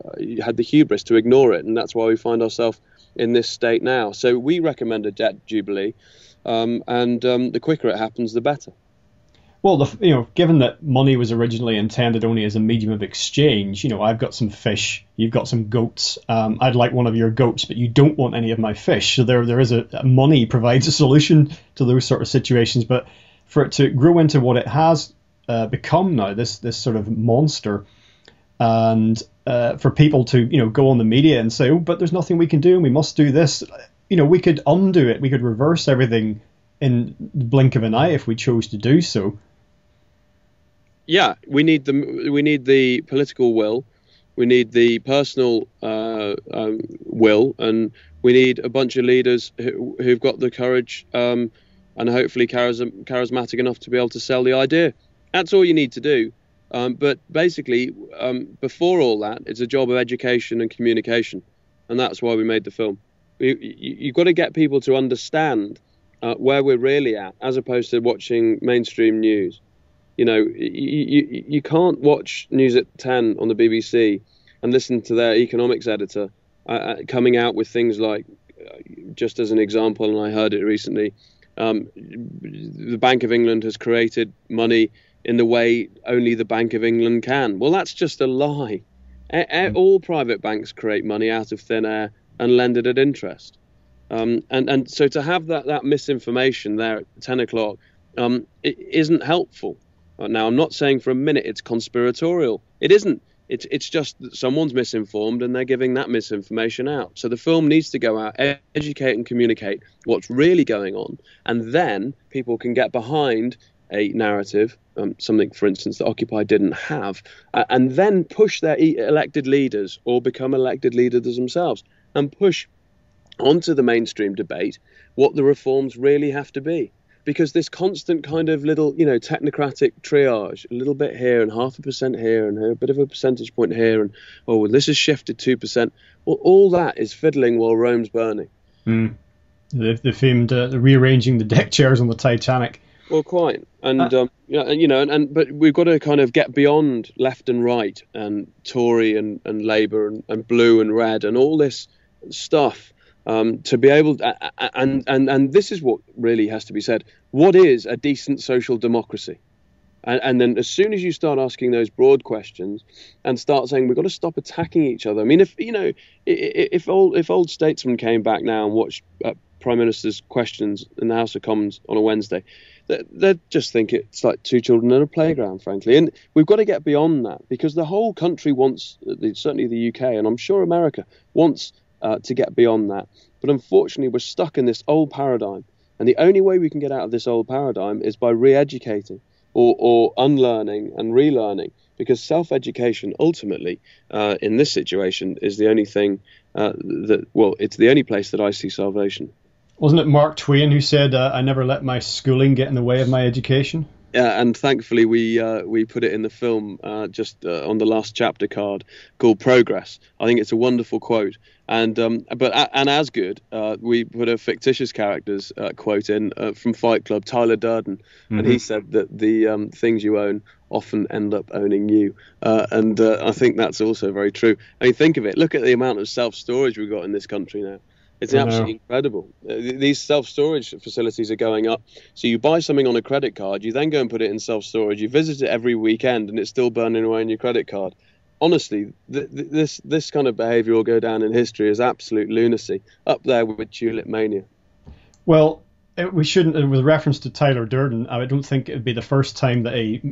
had the hubris to ignore it, and that's why we find ourselves in this state now. So we recommend a debt jubilee, um, and um, the quicker it happens, the better. Well, the, you know, given that money was originally intended only as a medium of exchange, you know, I've got some fish, you've got some goats. Um, I'd like one of your goats, but you don't want any of my fish. So there, there is a money provides a solution to those sort of situations. But for it to grow into what it has uh, become now, this this sort of monster, and uh, for people to, you know, go on the media and say, oh, but there's nothing we can do, and we must do this. You know, we could undo it. We could reverse everything in the blink of an eye if we chose to do so. Yeah, we need the we need the political will, we need the personal uh, um, will, and we need a bunch of leaders who, who've got the courage um, and hopefully charism, charismatic enough to be able to sell the idea. That's all you need to do. Um, but basically, um, before all that, it's a job of education and communication, and that's why we made the film. You, you, you've got to get people to understand uh, where we're really at, as opposed to watching mainstream news. You know, you, you, you can't watch News at ten on the B B C and listen to their economics editor uh, coming out with things like, uh, just as an example, and I heard it recently, um, the Bank of England has created money in the way only the Bank of England can. Well, that's just a lie. A- a- all private banks create money out of thin air and lend it at interest. Um, and, and so to have that, that misinformation there at ten o'clock um, it isn't helpful. Now, I'm not saying for a minute it's conspiratorial. It isn't. It's, it's just that someone's misinformed and they're giving that misinformation out. So the film needs to go out, educate and communicate what's really going on. And then people can get behind a narrative, um, something, for instance, that Occupy didn't have, uh, and then push their elected leaders or become elected leaders themselves and push onto the mainstream debate what the reforms really have to be. Because this constant kind of little, you know, technocratic triage, a little bit here and half a percent here and a bit of a percentage point here, and, oh, well, this has shifted two percent. Well, all that is fiddling while Rome's burning. Mm. The, the famed uh, the rearranging the deck chairs on the Titanic. Well, quite. And, ah. um, you know, and, and but we've got to kind of get beyond left and right and Tory and, and Labour and, and blue and red and all this stuff. Um, to be able to, and, and, and this is what really has to be said. What is a decent social democracy? And, and then as soon as you start asking those broad questions and start saying, we've got to stop attacking each other. I mean, if, you know, if old, if old statesmen came back now and watched uh, Prime Minister's questions in the House of Commons on a Wednesday, they, they just think it's like two children in a playground, frankly. And we've got to get beyond that, because the whole country wants, certainly the U K, and I'm sure America, wants uh, to get beyond that. But unfortunately, we're stuck in this old paradigm. And the only way we can get out of this old paradigm is by re-educating or, or unlearning and relearning. Because self-education, ultimately, uh, in this situation, is the only thing uh, that, well, it's the only place that I see salvation. Wasn't it Mark Twain who said, uh, I never let my schooling get in the way of my education? Yeah, and thankfully we uh, we put it in the film uh, just uh, on the last chapter card called Progress. I think it's a wonderful quote. And um, but and as good, uh, we put a fictitious character's uh, quote in uh, from Fight Club, Tyler Durden, mm-hmm. and he said that the um, things you own often end up owning you. Uh, and uh, I think that's also very true. I mean, think of it. Look at the amount of self-storage we've got in this country now. It's absolutely incredible. Uh, these self-storage facilities are going up. So you buy something on a credit card, you then go and put it in self-storage, you visit it every weekend, and it's still burning away on your credit card. Honestly, th th this this kind of behaviour will go down in history as absolute lunacy, up there with tulip mania. Well, it, we shouldn't, with reference to Tyler Durden, I don't think it would be the first time that a,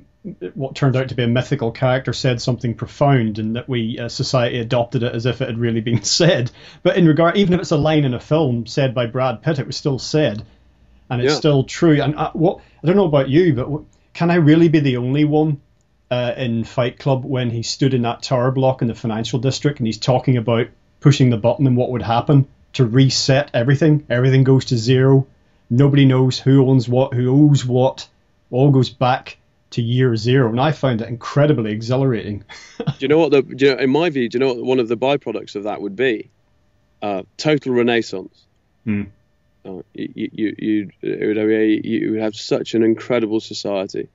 what turned out to be a mythical character said something profound, and that we, uh, society, adopted it as if it had really been said. But in regard, even if it's a line in a film said by Brad Pitt, it was still said, and it's yeah. still true. And I, what, I don't know about you, but what, can I really be the only one? Uh, in Fight Club, when he stood in that tower block in the financial district and he's talking about pushing the button and what would happen to reset everything. Everything goes to zero. Nobody knows who owns what, who owes what. All goes back to year zero. And I found it incredibly exhilarating. Do you know what, the, do you know, in my view, do you know what one of the byproducts of that would be? Uh, total renaissance. Hmm. Uh, you, you, you'd, it would be, you would have such an incredible society.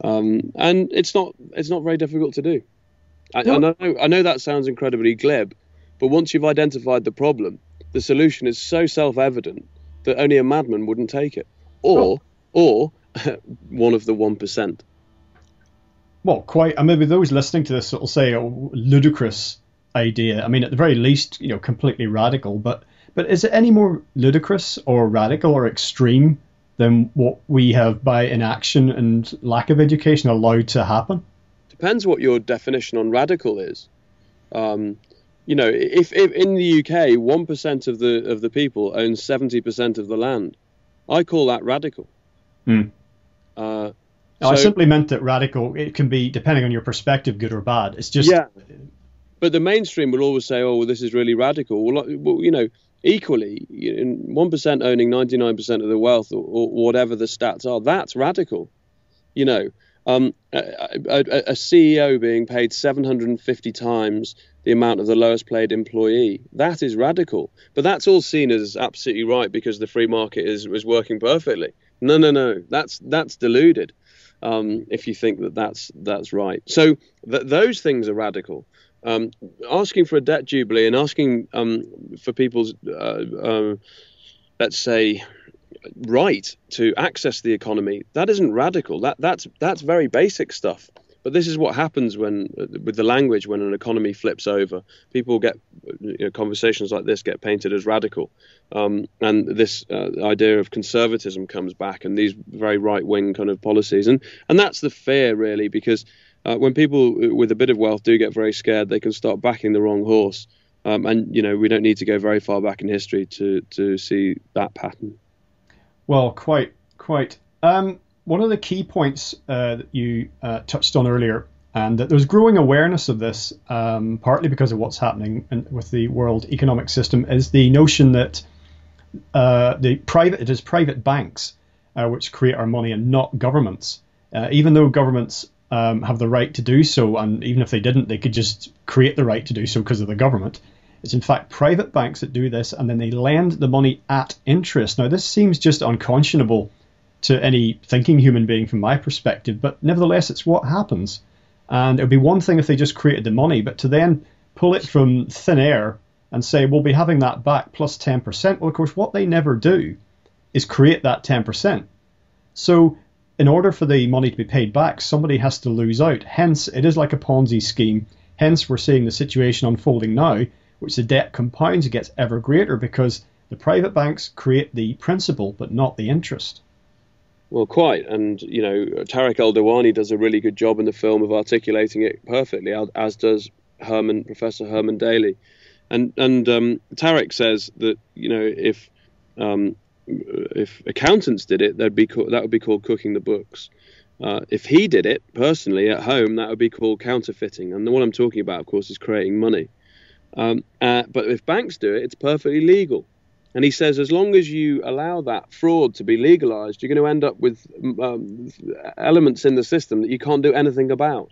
Um, and it's not it's not very difficult to do. I, I know I know that sounds incredibly glib, but once you've identified the problem, the solution is so self-evident that only a madman wouldn't take it, or oh. or one of the one percent. Well, quite. I mean, with those listening to this, it'll say a ludicrous idea. I mean, at the very least, you know, completely radical. But but is it any more ludicrous or radical or extreme than what we have, by inaction and lack of education, allowed to happen? Depends what your definition on radical is. Um, you know, if, if in the U K, one percent of the of the people own seventy percent of the land, I call that radical. Hmm. Uh, no, so, I simply meant that radical, it can be, depending on your perspective, good or bad. It's just yeah. But the mainstream will always say, "Oh, well, this is really radical." Well, you know. Equally, one percent owning ninety-nine percent of the wealth, or, or whatever the stats are—that's radical. You know, um, a, a, a C E O being paid seven hundred and fifty times the amount of the lowest-paid employee—that is radical. But that's all seen as absolutely right because the free market is was working perfectly. No, no, no. That's that's deluded. Um, if you think that that's that's right, so th those things are radical. Um, asking for a debt jubilee and asking um, for people's, uh, um, let's say, right to access the economy, that isn't radical. That that's that's very basic stuff. But this is what happens when, with the language, when an economy flips over. People get, you know, conversations like this get painted as radical, um, and this uh, idea of conservatism comes back, and these very right-wing kind of policies, and and that's the fear, really, because. Uh, when people with a bit of wealth do get very scared, they can start backing the wrong horse. Um, and, you know, we don't need to go very far back in history to, to see that pattern. Well, quite, quite. Um, one of the key points uh, that you uh, touched on earlier, and that there's growing awareness of this, um, partly because of what's happening in, with the world economic system, is the notion that uh, the private, it is private banks uh, which create our money and not governments. Uh, even though governments... Um, have the right to do so, and even if they didn't, they could just create the right to do so because of the government. It's in fact private banks that do this, and then they lend the money at interest. Now, this seems just unconscionable to any thinking human being from my perspective, but nevertheless, it's what happens. And it would be one thing if they just created the money, but to then pull it from thin air and say, we'll be having that back plus ten percent. Well, of course, what they never do is create that ten percent. So in order for the money to be paid back, somebody has to lose out. Hence, it is like a Ponzi scheme. Hence, we're seeing the situation unfolding now, which the debt compounds, it gets ever greater because The private banks create the principal, but not the interest. Well, quite. And, you know, Tarek El-Diwany does a really good job in the film of articulating it perfectly, as does Herman, Professor Herman Daly. And and um, Tarek says that, you know, if um, if accountants did it, that'd be co- that would be called cooking the books. Uh, if he did it personally at home, that would be called counterfeiting. And the one I'm talking about, of course, is creating money. Um, uh, but if banks do it, it's perfectly legal. And he says, as long as you allow that fraud to be legalized, you're going to end up with um, elements in the system that you can't do anything about.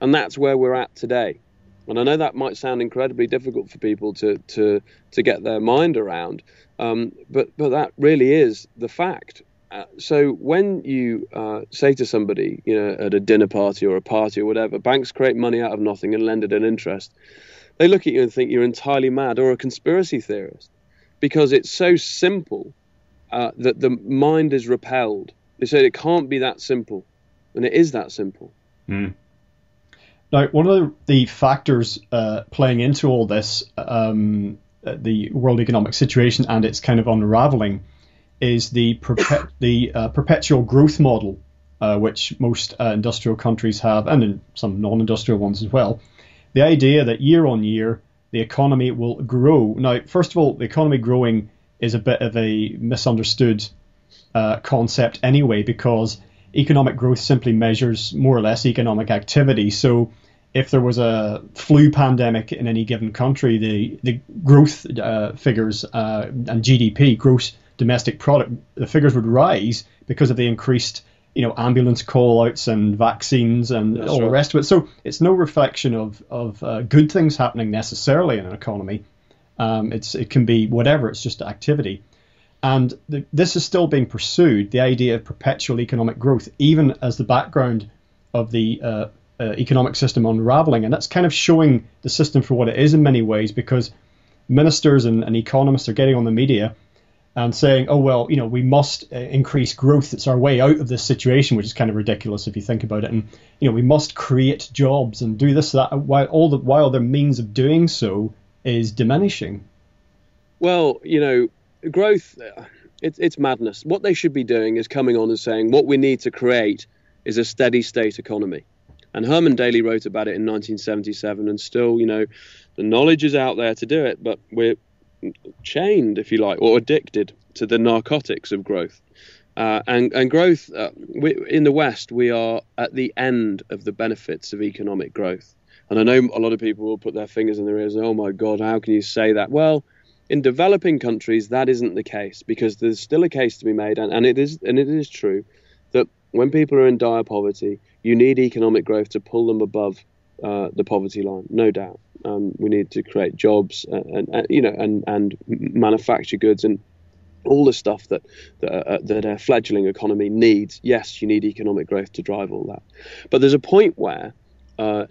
And that's where we're at today. And I know that might sound incredibly difficult for people to to, to get their mind around, um, but, but that really is the fact. Uh, so when you uh, say to somebody, you know, at a dinner party or a party or whatever, banks create money out of nothing and lend it an interest, they look at you and think you're entirely mad or a conspiracy theorist. Because it's so simple uh, that the mind is repelled. They say it can't be that simple, and it is that simple. Mm. Now, one of the factors uh, playing into all this, um, the world economic situation and its kind of unraveling, is the perpe- the uh, perpetual growth model, uh, which most uh, industrial countries have, and in some non-industrial ones as well. The idea that year on year, the economy will grow. Now, first of all, the economy growing is a bit of a misunderstood uh, concept anyway, because economic growth simply measures more or less economic activity. So if there was a flu pandemic in any given country, the, the growth uh, figures uh, and G D P, gross domestic product, the figures would rise because of the increased, you know, ambulance call-outs and vaccines and That's all right. the rest of it. So it's no reflection of of uh, good things happening necessarily in an economy. Um, it's it can be whatever. It's just activity, and the, this is still being pursued. The idea of perpetual economic growth, even as the background of the uh, uh, economic system unraveling, and that's kind of showing the system for what it is in many ways, because ministers and, and economists are getting on the media and saying, oh, well, you know, we must uh, increase growth. It's our way out of this situation, which is kind of ridiculous if you think about it. And, you know, we must create jobs and do this, that, while all the while their means of doing so is diminishing. Well, you know, growth, it, it's madness. What they should be doing is coming on and saying what we need to create is a steady state economy. And Herman Daly wrote about it in nineteen seventy-seven. And still, you know, the knowledge is out there to do it, but we're chained, if you like, or addicted to the narcotics of growth. Uh, and, and growth, uh, we, in the West, we are at the end of the benefits of economic growth. And I know a lot of people will put their fingers in their ears and, oh my God, how can you say that? Well, in developing countries, that isn't the case, because there's still a case to be made, and, and it is and it is true, that when people are in dire poverty, you need economic growth to pull them above uh, the poverty line, no doubt. Um, we need to create jobs and, and you know and, and manufacture goods and all the stuff that that, uh, that a fledgling economy needs. Yes, you need economic growth to drive all that. But there's a point where uh,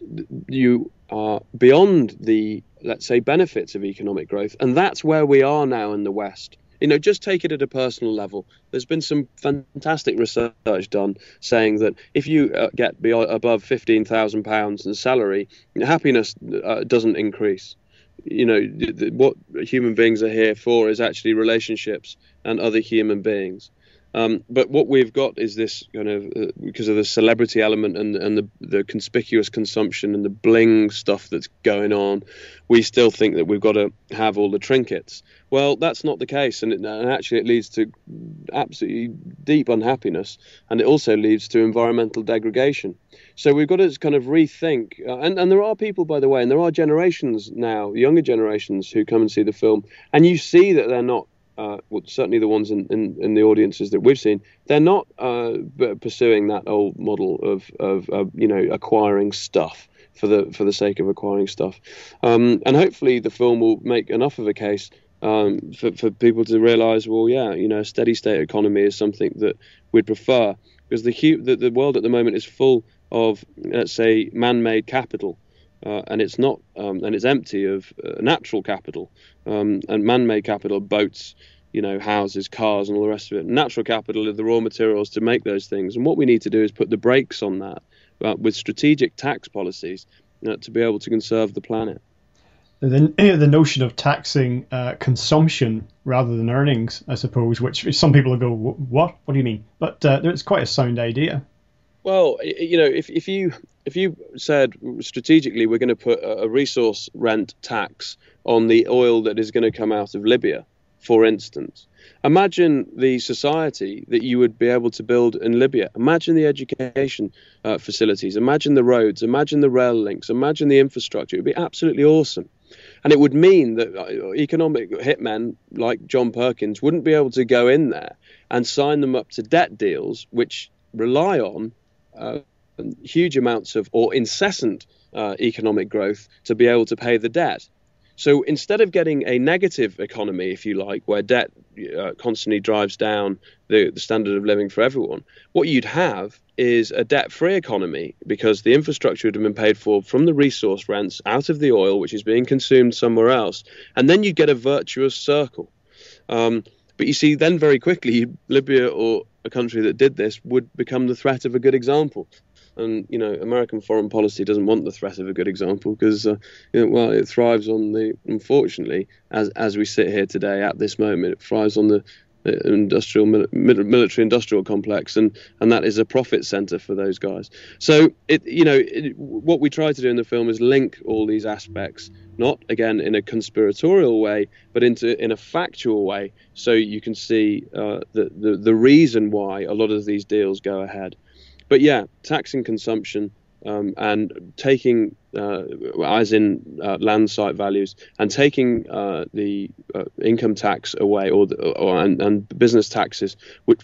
you are beyond the, let's say, benefits of economic growth, and that's where we are now in the West. You know, just take it at a personal level. There's been some fantastic research done saying that if you uh, get beyond, above fifteen thousand pounds in salary, happiness uh, doesn't increase. You know, th- th- what human beings are here for is actually relationships and other human beings. Um, but what we've got is this kind of, uh, because of the celebrity element and, and the, the conspicuous consumption and the bling stuff that's going on, we still think that we've got to have all the trinkets. Well, that's not the case, and, it, and actually it leads to absolutely deep unhappiness, and it also leads to environmental degradation. So we've got to kind of rethink, uh, and, and there are people, by the way, and there are generations now, younger generations, who come and see the film, and you see that they're not, Uh, well, certainly the ones in, in, in the audiences that we've seen, they're not uh, b- pursuing that old model of, of uh, you know, acquiring stuff for the for the sake of acquiring stuff. Um, and hopefully the film will make enough of a case um, for, for people to realise, well, yeah, you know, a steady state economy is something that we'd prefer, because the, hu- the, the world at the moment is full of, let's say, man-made capital. Uh, and it's not, um, and it's empty of uh, natural capital, um, and man-made capital, boats, you know, houses, cars, and all the rest of it. Natural capital are the raw materials to make those things. And what we need to do is put the brakes on that uh, with strategic tax policies uh, to be able to conserve the planet. the, the notion of taxing uh, consumption rather than earnings, I suppose, which some people will go, what? What do you mean? But uh, it's quite a sound idea. Well, you know, if if you if you said strategically we're going to put a resource rent tax on the oil that is going to come out of Libya, for instance, imagine the society that you would be able to build in Libya. Imagine the education uh, facilities. Imagine the roads. Imagine the rail links. Imagine the infrastructure. It would be absolutely awesome. And it would mean that economic hitmen like John Perkins wouldn't be able to go in there and sign them up to debt deals, which rely on Uh, huge amounts of or incessant uh, economic growth to be able to pay the debt. So instead of getting a negative economy, if you like, where debt uh, constantly drives down the, the standard of living for everyone, what you'd have is a debt-free economy, because the infrastructure would have been paid for from the resource rents out of the oil, which is being consumed somewhere else. And then you'd get a virtuous circle. Um, but you see, then very quickly, Libya or a country that did this would become the threat of a good example. And, you know, American foreign policy doesn't want the threat of a good example because, uh, you know, well, it thrives on the, unfortunately, as as we sit here today at this moment, it thrives on the, the industrial, military industrial complex. And, and that is a profit center for those guys. So, it you know, it, what we try to do in the film is link all these aspects, not, again, in a conspiratorial way, but into in a factual way. So you can see uh, the, the, the reason why a lot of these deals go ahead. But yeah, taxing consumption um, and taking, uh, as in uh, land site values, and taking uh, the uh, income tax away, or, the, or and, and business taxes, which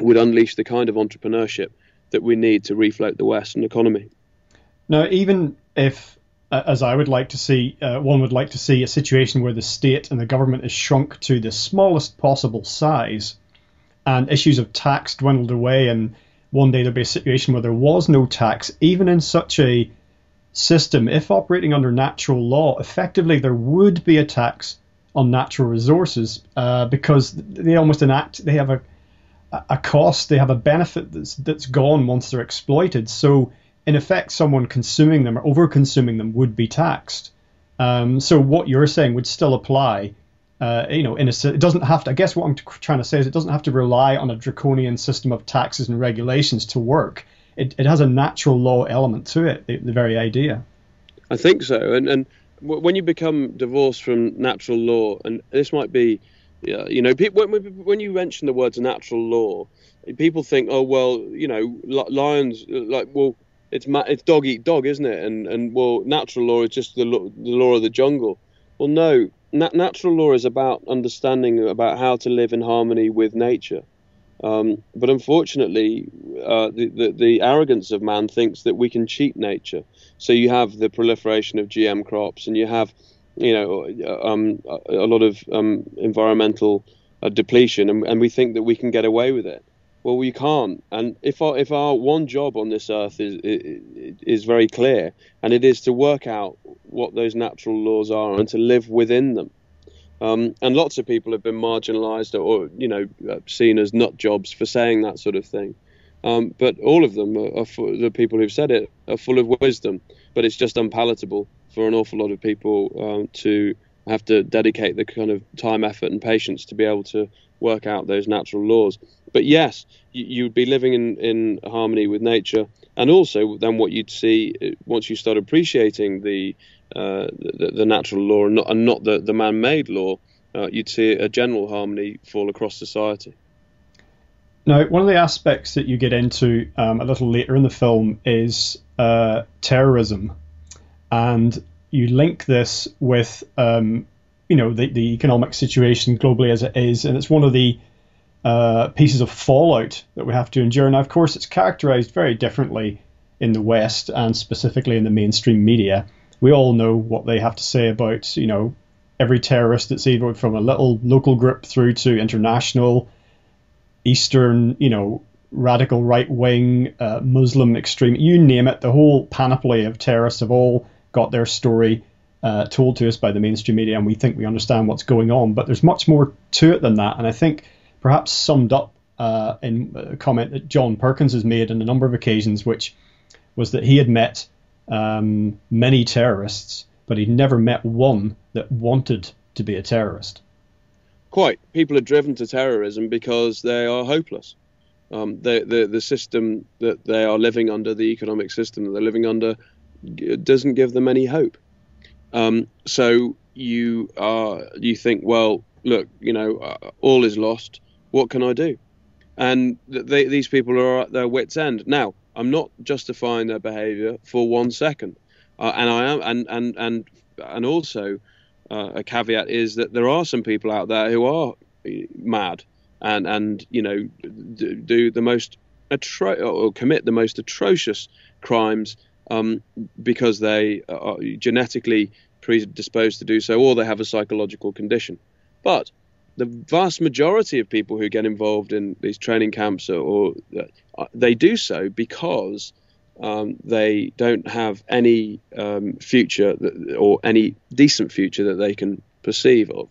would unleash the kind of entrepreneurship that we need to refloat the Western economy. Now, even if, as I would like to see, uh, one would like to see a situation where the state and the government is shrunk to the smallest possible size, and issues of tax dwindled away, and one day there'll be a situation where there was no tax, even in such a system, if operating under natural law, effectively there would be a tax on natural resources uh, because they almost enact, they have a a cost, they have a benefit that's, that's gone once they're exploited. So in effect, someone consuming them or over-consuming them would be taxed. Um, so what you're saying would still apply. Uh, you know, in a, it doesn't have to, I guess what I'm trying to say is it doesn't have to rely on a draconian system of taxes and regulations to work. It, it has a natural law element to it, the, the very idea. I think so. And, and when you become divorced from natural law, and this might be, you know, people, when, when you mention the words natural law, people think, oh, well, you know, lions, like, well, it's, it's dog eat dog, isn't it? And, and well, natural law is just the, lo the law of the jungle. Well, no. Natural law is about understanding about how to live in harmony with nature. Um, but unfortunately, uh, the, the, the arrogance of man thinks that we can cheat nature. So you have the proliferation of G M crops, and you have, you know, um, a lot of um, environmental uh, depletion, and, and we think that we can get away with it. Well, we can't. And if our, if our one job on this earth is, is, is very clear, and it is to work out what those natural laws are and to live within them. Um, and lots of people have been marginalized or, you know, seen as nut jobs for saying that sort of thing. Um, but all of them, are, are full, the people who've said it, are full of wisdom. But it's just unpalatable for an awful lot of people um, to have to dedicate the kind of time, effort and patience to be able to work out those natural laws. But yes, you, you'd be living in, in harmony with nature. And also then what you'd see once you start appreciating the uh, the, the natural law and not, and not the, the man-made law, uh, you'd see a general harmony fall across society. Now, one of the aspects that you get into um, a little later in the film is uh, terrorism. And you link this with, um, you know, the, the economic situation globally as it is. And it's one of the uh, pieces of fallout that we have to endure. Now, of course, it's characterized very differently in the West and specifically in the mainstream media. We all know what they have to say about, you know, every terrorist that's either from a little local group through to international, Eastern, you know, radical right wing, uh, Muslim extreme, you name it, the whole panoply of terrorists of all got their story uh, told to us by the mainstream media, and we think we understand what's going on. But there's much more to it than that. And I think perhaps summed up uh, in a comment that John Perkins has made on a number of occasions, which was that he had met um, many terrorists but he'd never met one that wanted to be a terrorist. Quite. People are driven to terrorism because they are hopeless. Um, they, the, the system that they are living under, the economic system that they're living under, doesn't give them any hope. Um, so you are, you think, well, look, you know, uh, all is lost. What can I do? And they, these people are at their wits' end. Now, I'm not justifying their behaviour for one second, uh, and I am, and and and and also uh, a caveat is that there are some people out there who are mad and and you know do, do the most atro or commit the most atrocious crimes um, because they are genetically predisposed to do so, or they have a psychological condition. But the vast majority of people who get involved in these training camps, or, or they do so because um, they don't have any um, future that, or any decent future that they can perceive of.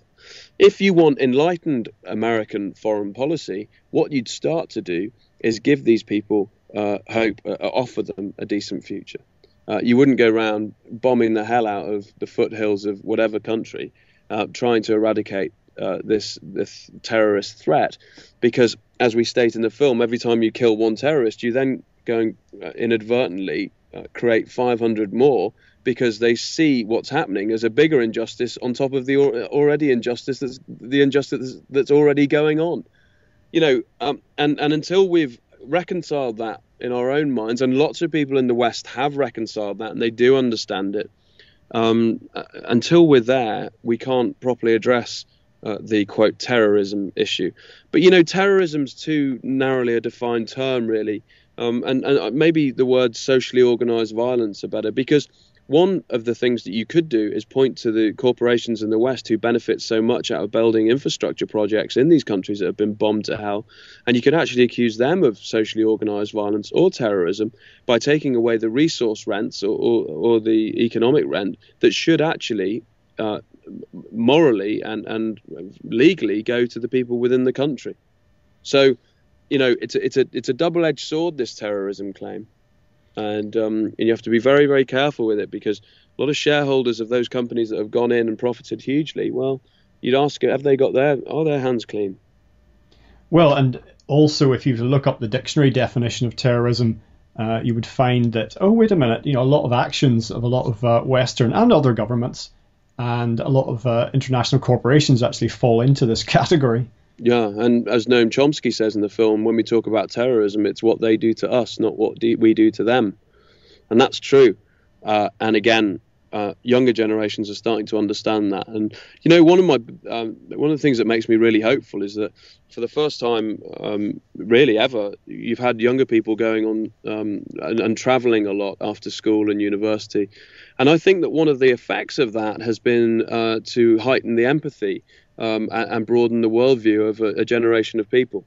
If you want enlightened American foreign policy, what you'd start to do is give these people uh, hope, uh, offer them a decent future. Uh, you wouldn't go around bombing the hell out of the foothills of whatever country, uh, trying to eradicate Uh, this this terrorist threat, because as we state in the film, every time you kill one terrorist, you then go and uh, inadvertently uh, create five hundred more, because they see what's happening as a bigger injustice on top of the or already injustice that's the injustice that's already going on, you know. Um, and and until we've reconciled that in our own minds, and lots of people in the West have reconciled that and they do understand it, um, until we're there, we can't properly address Uh, the quote terrorism issue. But you know, terrorism's too narrowly a defined term, really, um, and, and maybe the word socially organised violence are better, because one of the things that you could do is point to the corporations in the West who benefit so much out of building infrastructure projects in these countries that have been bombed to hell, and you could actually accuse them of socially organised violence or terrorism by taking away the resource rents or, or, or the economic rent that should actually uh, morally and, and legally go to the people within the country. So, you know, it's a, it's a, it's a double-edged sword, this terrorism claim. And, um, and you have to be very, very careful with it, because a lot of shareholders of those companies that have gone in and profited hugely, well, you'd ask, have they got their, are their hands clean? Well, and also if you look up the dictionary definition of terrorism, uh, you would find that, oh, wait a minute, you know, a lot of actions of a lot of uh, Western and other governments and a lot of uh, international corporations actually fall into this category. Yeah, and as Noam Chomsky says in the film, when we talk about terrorism, it's what they do to us, not what do we do to them. And that's true. Uh, and again, uh, younger generations are starting to understand that. And, you know, one of my um, one of the things that makes me really hopeful is that for the first time, um, really ever, you've had younger people going on um, and, and traveling a lot after school and university. And I think that one of the effects of that has been uh, to heighten the empathy um, and, and broaden the worldview of a, a generation of people.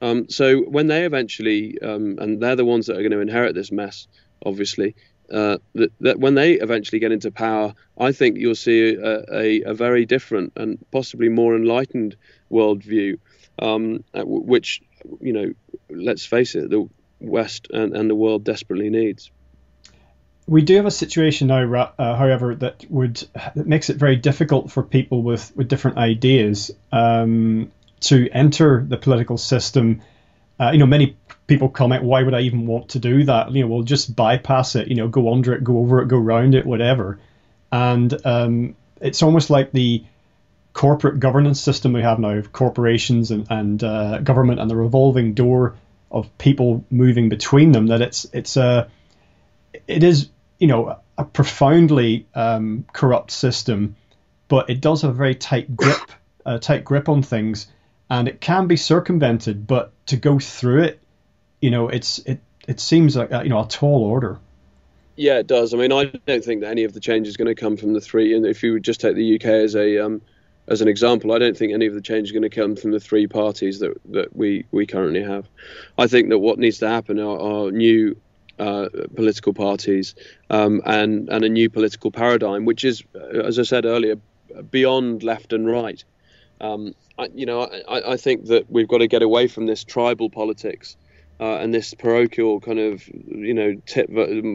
Um, so when they eventually, um, and they're the ones that are going to inherit this mess, obviously, uh, that, that when they eventually get into power, I think you'll see a, a, a very different and possibly more enlightened worldview, um, which, you know, let's face it, the West and, and the world desperately needs. We do have a situation now, uh, however, that would that makes it very difficult for people with, with different ideas um, to enter the political system. Uh, you know, many people comment, why would I even want to do that? You know, we'll just bypass it, you know, go under it, go over it, go round it, whatever. And um, it's almost like the corporate governance system we have now of corporations and, and uh, government and the revolving door of people moving between them, that it's, it's a, it is, you know, a profoundly um, corrupt system, but it does have a very tight grip, a tight grip on things, and it can be circumvented. But to go through it, you know, it's it it seems like uh, you know, a tall order. Yeah, it does. I mean, I don't think that any of the change is going to come from the three. And if you would just take the U K as a um, as an example, I don't think any of the change is going to come from the three parties that that we we currently have. I think that what needs to happen are, are new Uh, political parties um, and and a new political paradigm, which is, as I said earlier, beyond left and right. Um, I, you know, I, I think that we've got to get away from this tribal politics uh, and this parochial kind of, you know, tit,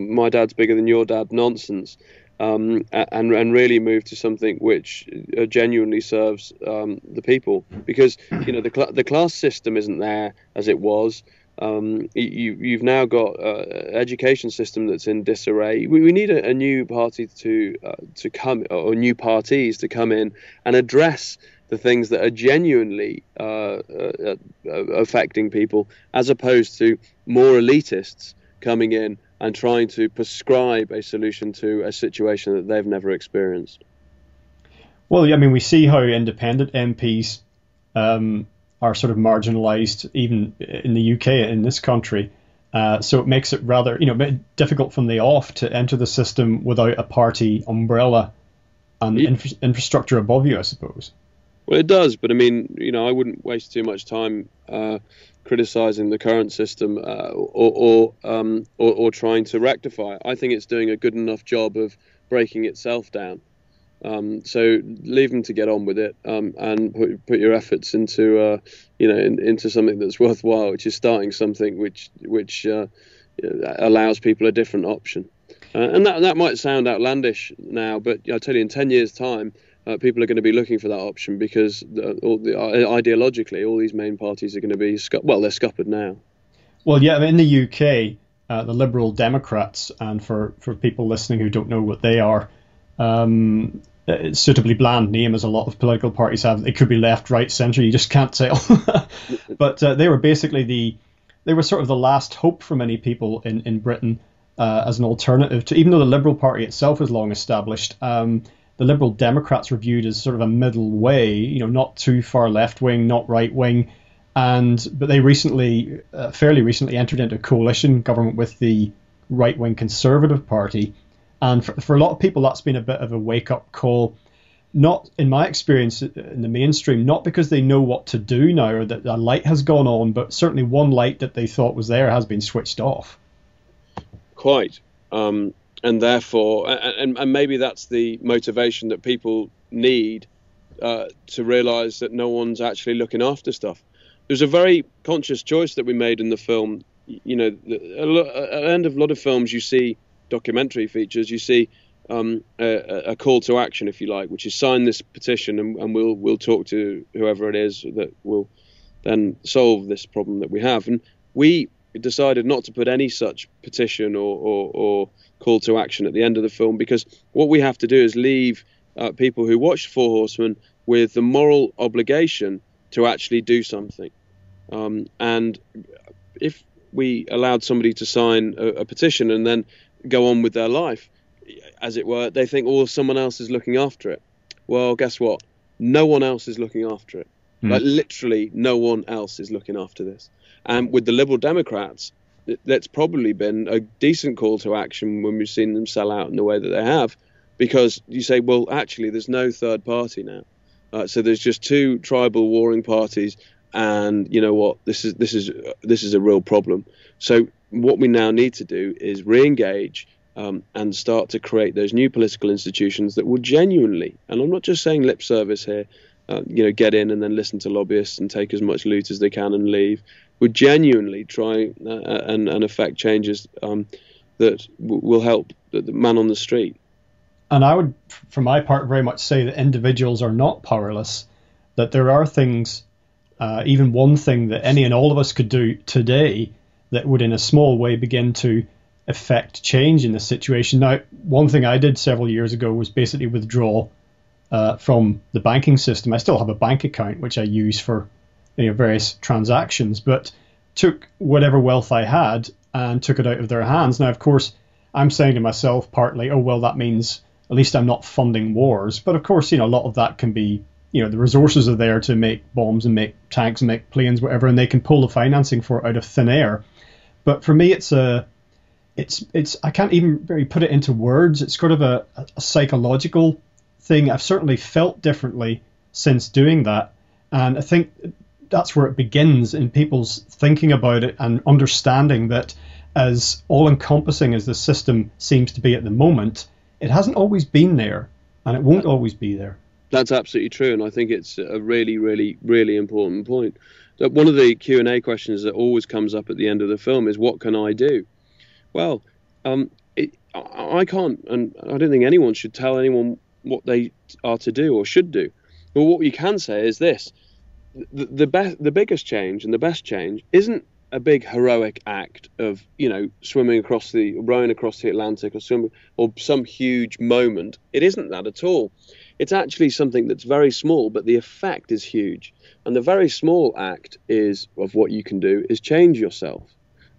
my dad's bigger than your dad nonsense, um, and and really move to something which genuinely serves um, the people. Because you know the cl- the class system isn't there as it was. Um, you, you've now got an uh, education system that's in disarray. We, we need a, a new party to uh, to come, or new parties to come in and address the things that are genuinely uh, uh, uh, affecting people, as opposed to more elitists coming in and trying to prescribe a solution to a situation that they've never experienced. Well, I mean, we see how independent M Ps um, are sort of marginalized, even in the U K, in this country. Uh, so it makes it rather, you know, difficult from the off to enter the system without a party umbrella and yeah. infra- infrastructure above you, I suppose. Well, it does, but I mean, you know, I wouldn't waste too much time uh, criticizing the current system uh, or or, um, or or trying to rectify it. I think it's doing a good enough job of breaking itself down. Um, so leave them to get on with it, um, and put, put your efforts into, uh, you know, in, into something that's worthwhile, which is starting something which which uh, allows people a different option. Uh, and that that might sound outlandish now, but I tell you, in ten years' time. Uh, people are going to be looking for that option because uh, all the, uh, ideologically, all these main parties are going to be, scu- well, they're scuppered now. Well, yeah, in the U K, uh, the Liberal Democrats, and for, for people listening who don't know what they are, um, it's suitably bland name, as a lot of political parties have. It could be left, right, centre, you just can't tell. But uh, they were basically the, they were sort of the last hope for many people in, in Britain uh, as an alternative to, even though the Liberal Party itself is long established, um, the Liberal Democrats were viewed as sort of a middle way, you know, not too far left wing, not right wing, and but they recently, uh, fairly recently, entered into a coalition government with the right wing Conservative Party, and for, for a lot of people, that's been a bit of a wake up call. Not in my experience in the mainstream, not because they know what to do now or that a light has gone on, but certainly one light that they thought was there has been switched off. Quite. Um... And therefore, and, and maybe that's the motivation that people need uh, to realise that no one's actually looking after stuff. It was a very conscious choice that we made in the film. You know, the, a lo- at the end of a lot of films, you see documentary features, you see um, a, a call to action, if you like, which is sign this petition, and, and we'll we'll talk to whoever it is that will then solve this problem that we have. And we decided not to put any such petition or or, or call to action at the end of the film, because what we have to do is leave uh, people who watch Four Horsemen with the moral obligation to actually do something. Um, and if we allowed somebody to sign a, a petition and then go on with their life, as it were, they think, oh, someone else is looking after it. Well, guess what? No one else is looking after it. Mm. Like, literally no one else is looking after this. And with the Liberal Democrats, that's probably been a decent call to action when we've seen them sell out in the way that they have, because you say, well, actually, there's no third party now. Uh, so there's just two tribal warring parties. And you know what, this is this is uh, this is a real problem. So what we now need to do is re-engage um, and start to create those new political institutions that will genuinely, and I'm not just saying lip service here, Uh, you know, get in and then listen to lobbyists and take as much loot as they can and leave. We're genuinely trying uh, and, and affect changes um, that w- will help the, the man on the street. And I would, for my part, very much say that individuals are not powerless, that there are things, uh, even one thing that any and all of us could do today that would in a small way begin to affect change in the situation. Now, one thing I did several years ago was basically withdraw Uh, from the banking system. I still have a bank account which I use for, you know, various transactions, but took whatever wealth I had and took it out of their hands. Now, of course, I'm saying to myself partly, oh, well, that means at least I'm not funding wars. But of course, you know, a lot of that can be, you know, the resources are there to make bombs and make tanks and make planes, whatever, and they can pull the financing for it out of thin air. But for me, it's a, it's, it's, I can't even really put it into words. It's sort of a, a psychological thing. I've certainly felt differently since doing that, and I think that's where it begins, in people's thinking about it and understanding that, as all-encompassing as the system seems to be at the moment, it hasn't always been there, and it won't always be there. That's absolutely true, and I think it's a really, really, really important point. One of the Q and A questions that always comes up at the end of the film is, what can I do? Well, um, it, I, I can't, and I don't think anyone should tell anyone what they are to do or should do. But what you can say is this: the, the best, the biggest change, and the best change isn't a big heroic act of, you know, swimming across the, rowing across the Atlantic, or some, or some huge moment. It isn't that at all. It's actually something that's very small, but the effect is huge. And the very small act is of what you can do is change yourself.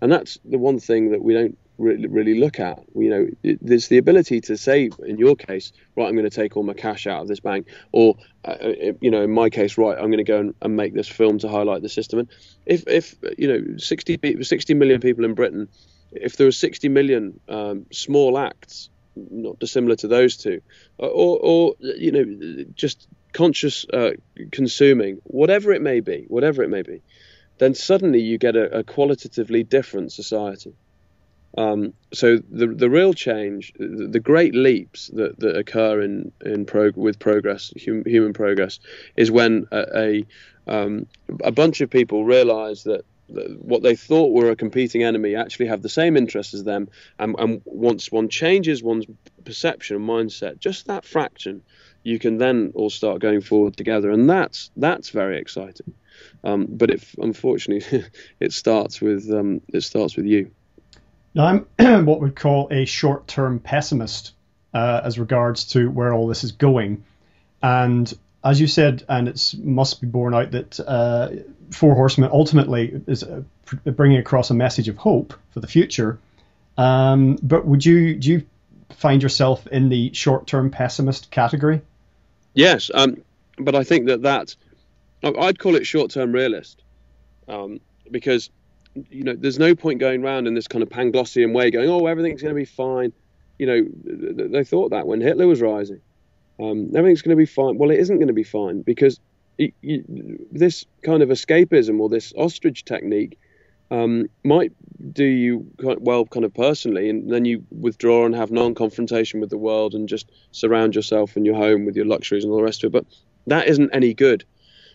And that's the one thing that we don't really, really look at. You know, it, there's the ability to say, in your case, right, I'm going to take all my cash out of this bank, or, uh, you know, in my case, right, I'm going to go and, and make this film to highlight the system. And if, if you know, sixty, sixty million people in Britain, if there were sixty million um, small acts, not dissimilar to those two, or, or you know, just conscious uh, consuming, whatever it may be, whatever it may be, then suddenly you get a, a qualitatively different society. Um, so the the real change, the, the great leaps that, that occur in in prog with progress, hum, human progress, is when a a, um, a bunch of people realise that what they thought were a competing enemy actually have the same interests as them, and, and once one changes one's perception and mindset just that fraction, you can then all start going forward together, and that's that's very exciting. Um, but it, unfortunately, it starts with um, it starts with you. Now, I'm what we'd call a short-term pessimist uh, as regards to where all this is going, and as you said, and it must be borne out that uh, Four Horsemen ultimately is uh, bringing across a message of hope for the future. Um, but would you do you find yourself in the short-term pessimist category? Yes, um, but I think that that I'd call it short-term realist, um, because you know there's no point going around in this kind of Panglossian way, going, oh, everything's going to be fine. You know, they thought that when Hitler was rising. Um, everything's going to be fine. Well, it isn't going to be fine, because it, you, this kind of escapism or this ostrich technique um, might do you quite well kind of personally, and then you withdraw and have non-confrontation with the world and just surround yourself and your home with your luxuries and all the rest of it. But that isn't any good.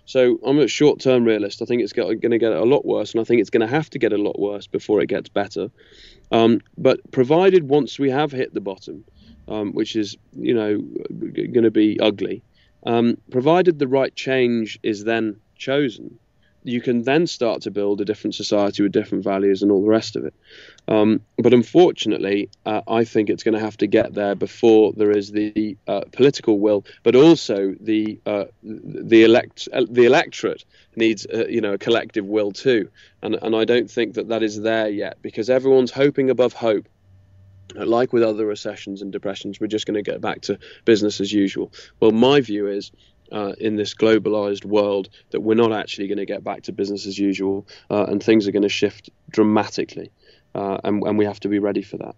So I'm a short-term realist. I think it's going to get a lot worse, and I think it's going to have to get a lot worse before it gets better. Um, but provided once we have hit the bottom, Um, which is, you know, going to be ugly, um, provided the right change is then chosen, you can then start to build a different society with different values and all the rest of it. Um, but unfortunately, uh, I think it's going to have to get there before there is the uh, political will, but also the uh, the elect uh, the electorate needs, uh, you know, a collective will too. And and I don't think that that is there yet, because everyone's hoping above hope. Like with other recessions and depressions, we're just going to get back to business as usual. Well, my view is uh, in this globalized world that we're not actually going to get back to business as usual, uh, and things are going to shift dramatically, uh, and, and we have to be ready for that.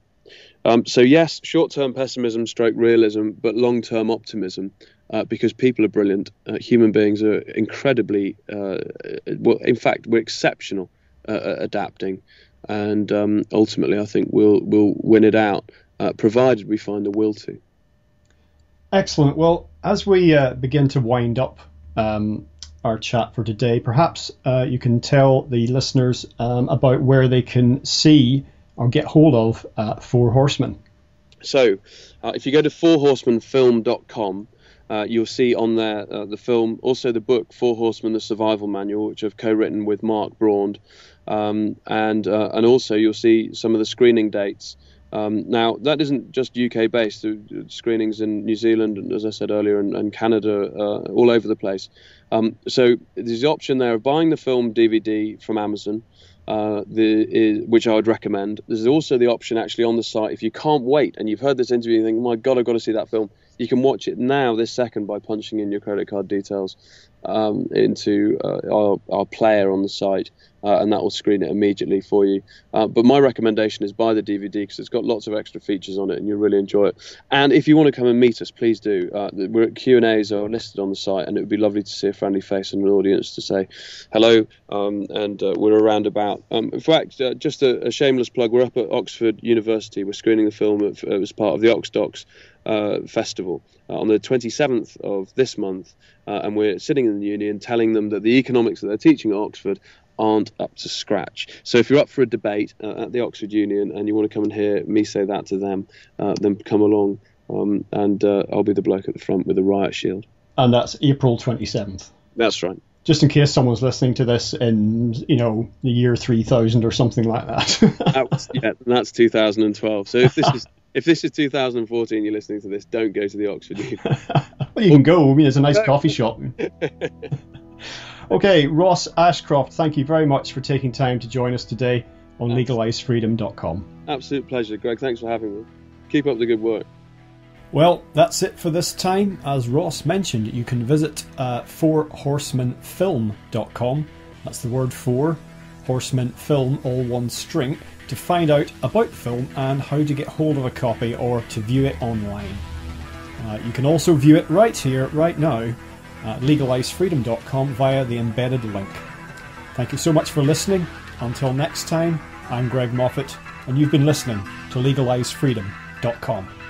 Um, so, yes, short-term pessimism stroke realism, but long-term optimism, uh, because people are brilliant. Uh, human beings are incredibly, uh, well, in fact, we're exceptional uh, at adapting. And um, ultimately, I think we'll we'll win it out, uh, provided we find the will to. Excellent. Well, as we uh, begin to wind up um, our chat for today, perhaps uh, you can tell the listeners um, about where they can see or get hold of uh, Four Horsemen. So, uh, if you go to four horsemen film dot com, Uh, you'll see on there uh, the film, also the book Four Horsemen, The Survival Manual, which I've co-written with Mark Braund, um, and uh, and also you'll see some of the screening dates. Um, now, that isn't just U K based. There are screenings in New Zealand, and as I said earlier, and, and Canada, uh, all over the place. Um, so there's the option there of buying the film D V D from Amazon, uh, the, is, which I would recommend. There's also the option actually on the site, if you can't wait and you've heard this interview and you think, my God, I've got to see that film, you can watch it now this second by punching in your credit card details um, into uh, our, our player on the site, uh, and that will screen it immediately for you. Uh, but my recommendation is buy the D V D, because it's got lots of extra features on it and you'll really enjoy it. And if you want to come and meet us, please do. Uh, we're at Q and A's are listed on the site, and it would be lovely to see a friendly face and an audience to say hello, um, and uh, we're around about. Um, in fact, uh, just a, a shameless plug, we're up at Oxford University. We're screening the film at, uh, as part of the Ox-Docs Uh, festival uh, on the twenty-seventh of this month, uh, and we're sitting in the Union telling them that the economics that they're teaching at Oxford aren't up to scratch. So if you're up for a debate uh, at the Oxford Union and you want to come and hear me say that to them, uh, then come along, um, and uh, I'll be the bloke at the front with a riot shield. And that's April twenty-seventh. That's right. Just in case someone's listening to this in, you know, the year three thousand or something like that. that was, yeah, that's two thousand twelve. So if this is if this is two thousand fourteen, you're listening to this, don't go to the Oxford Union. Well, you can go. I mean, there's a nice coffee shop. Okay, Ross Ashcroft, thank you very much for taking time to join us today on legalize freedom dot com. Absolute pleasure, Greg. Thanks for having me. Keep up the good work. Well, that's it for this time. As Ross mentioned, you can visit uh, four horsemen film dot com. That's the word four, horsemen film, all one string, to find out about film and how to get hold of a copy or to view it online. Uh, you can also view it right here, right now, at legalize freedom dot com via the embedded link. Thank you so much for listening. Until next time, I'm Greg Moffett, and you've been listening to legalize freedom dot com.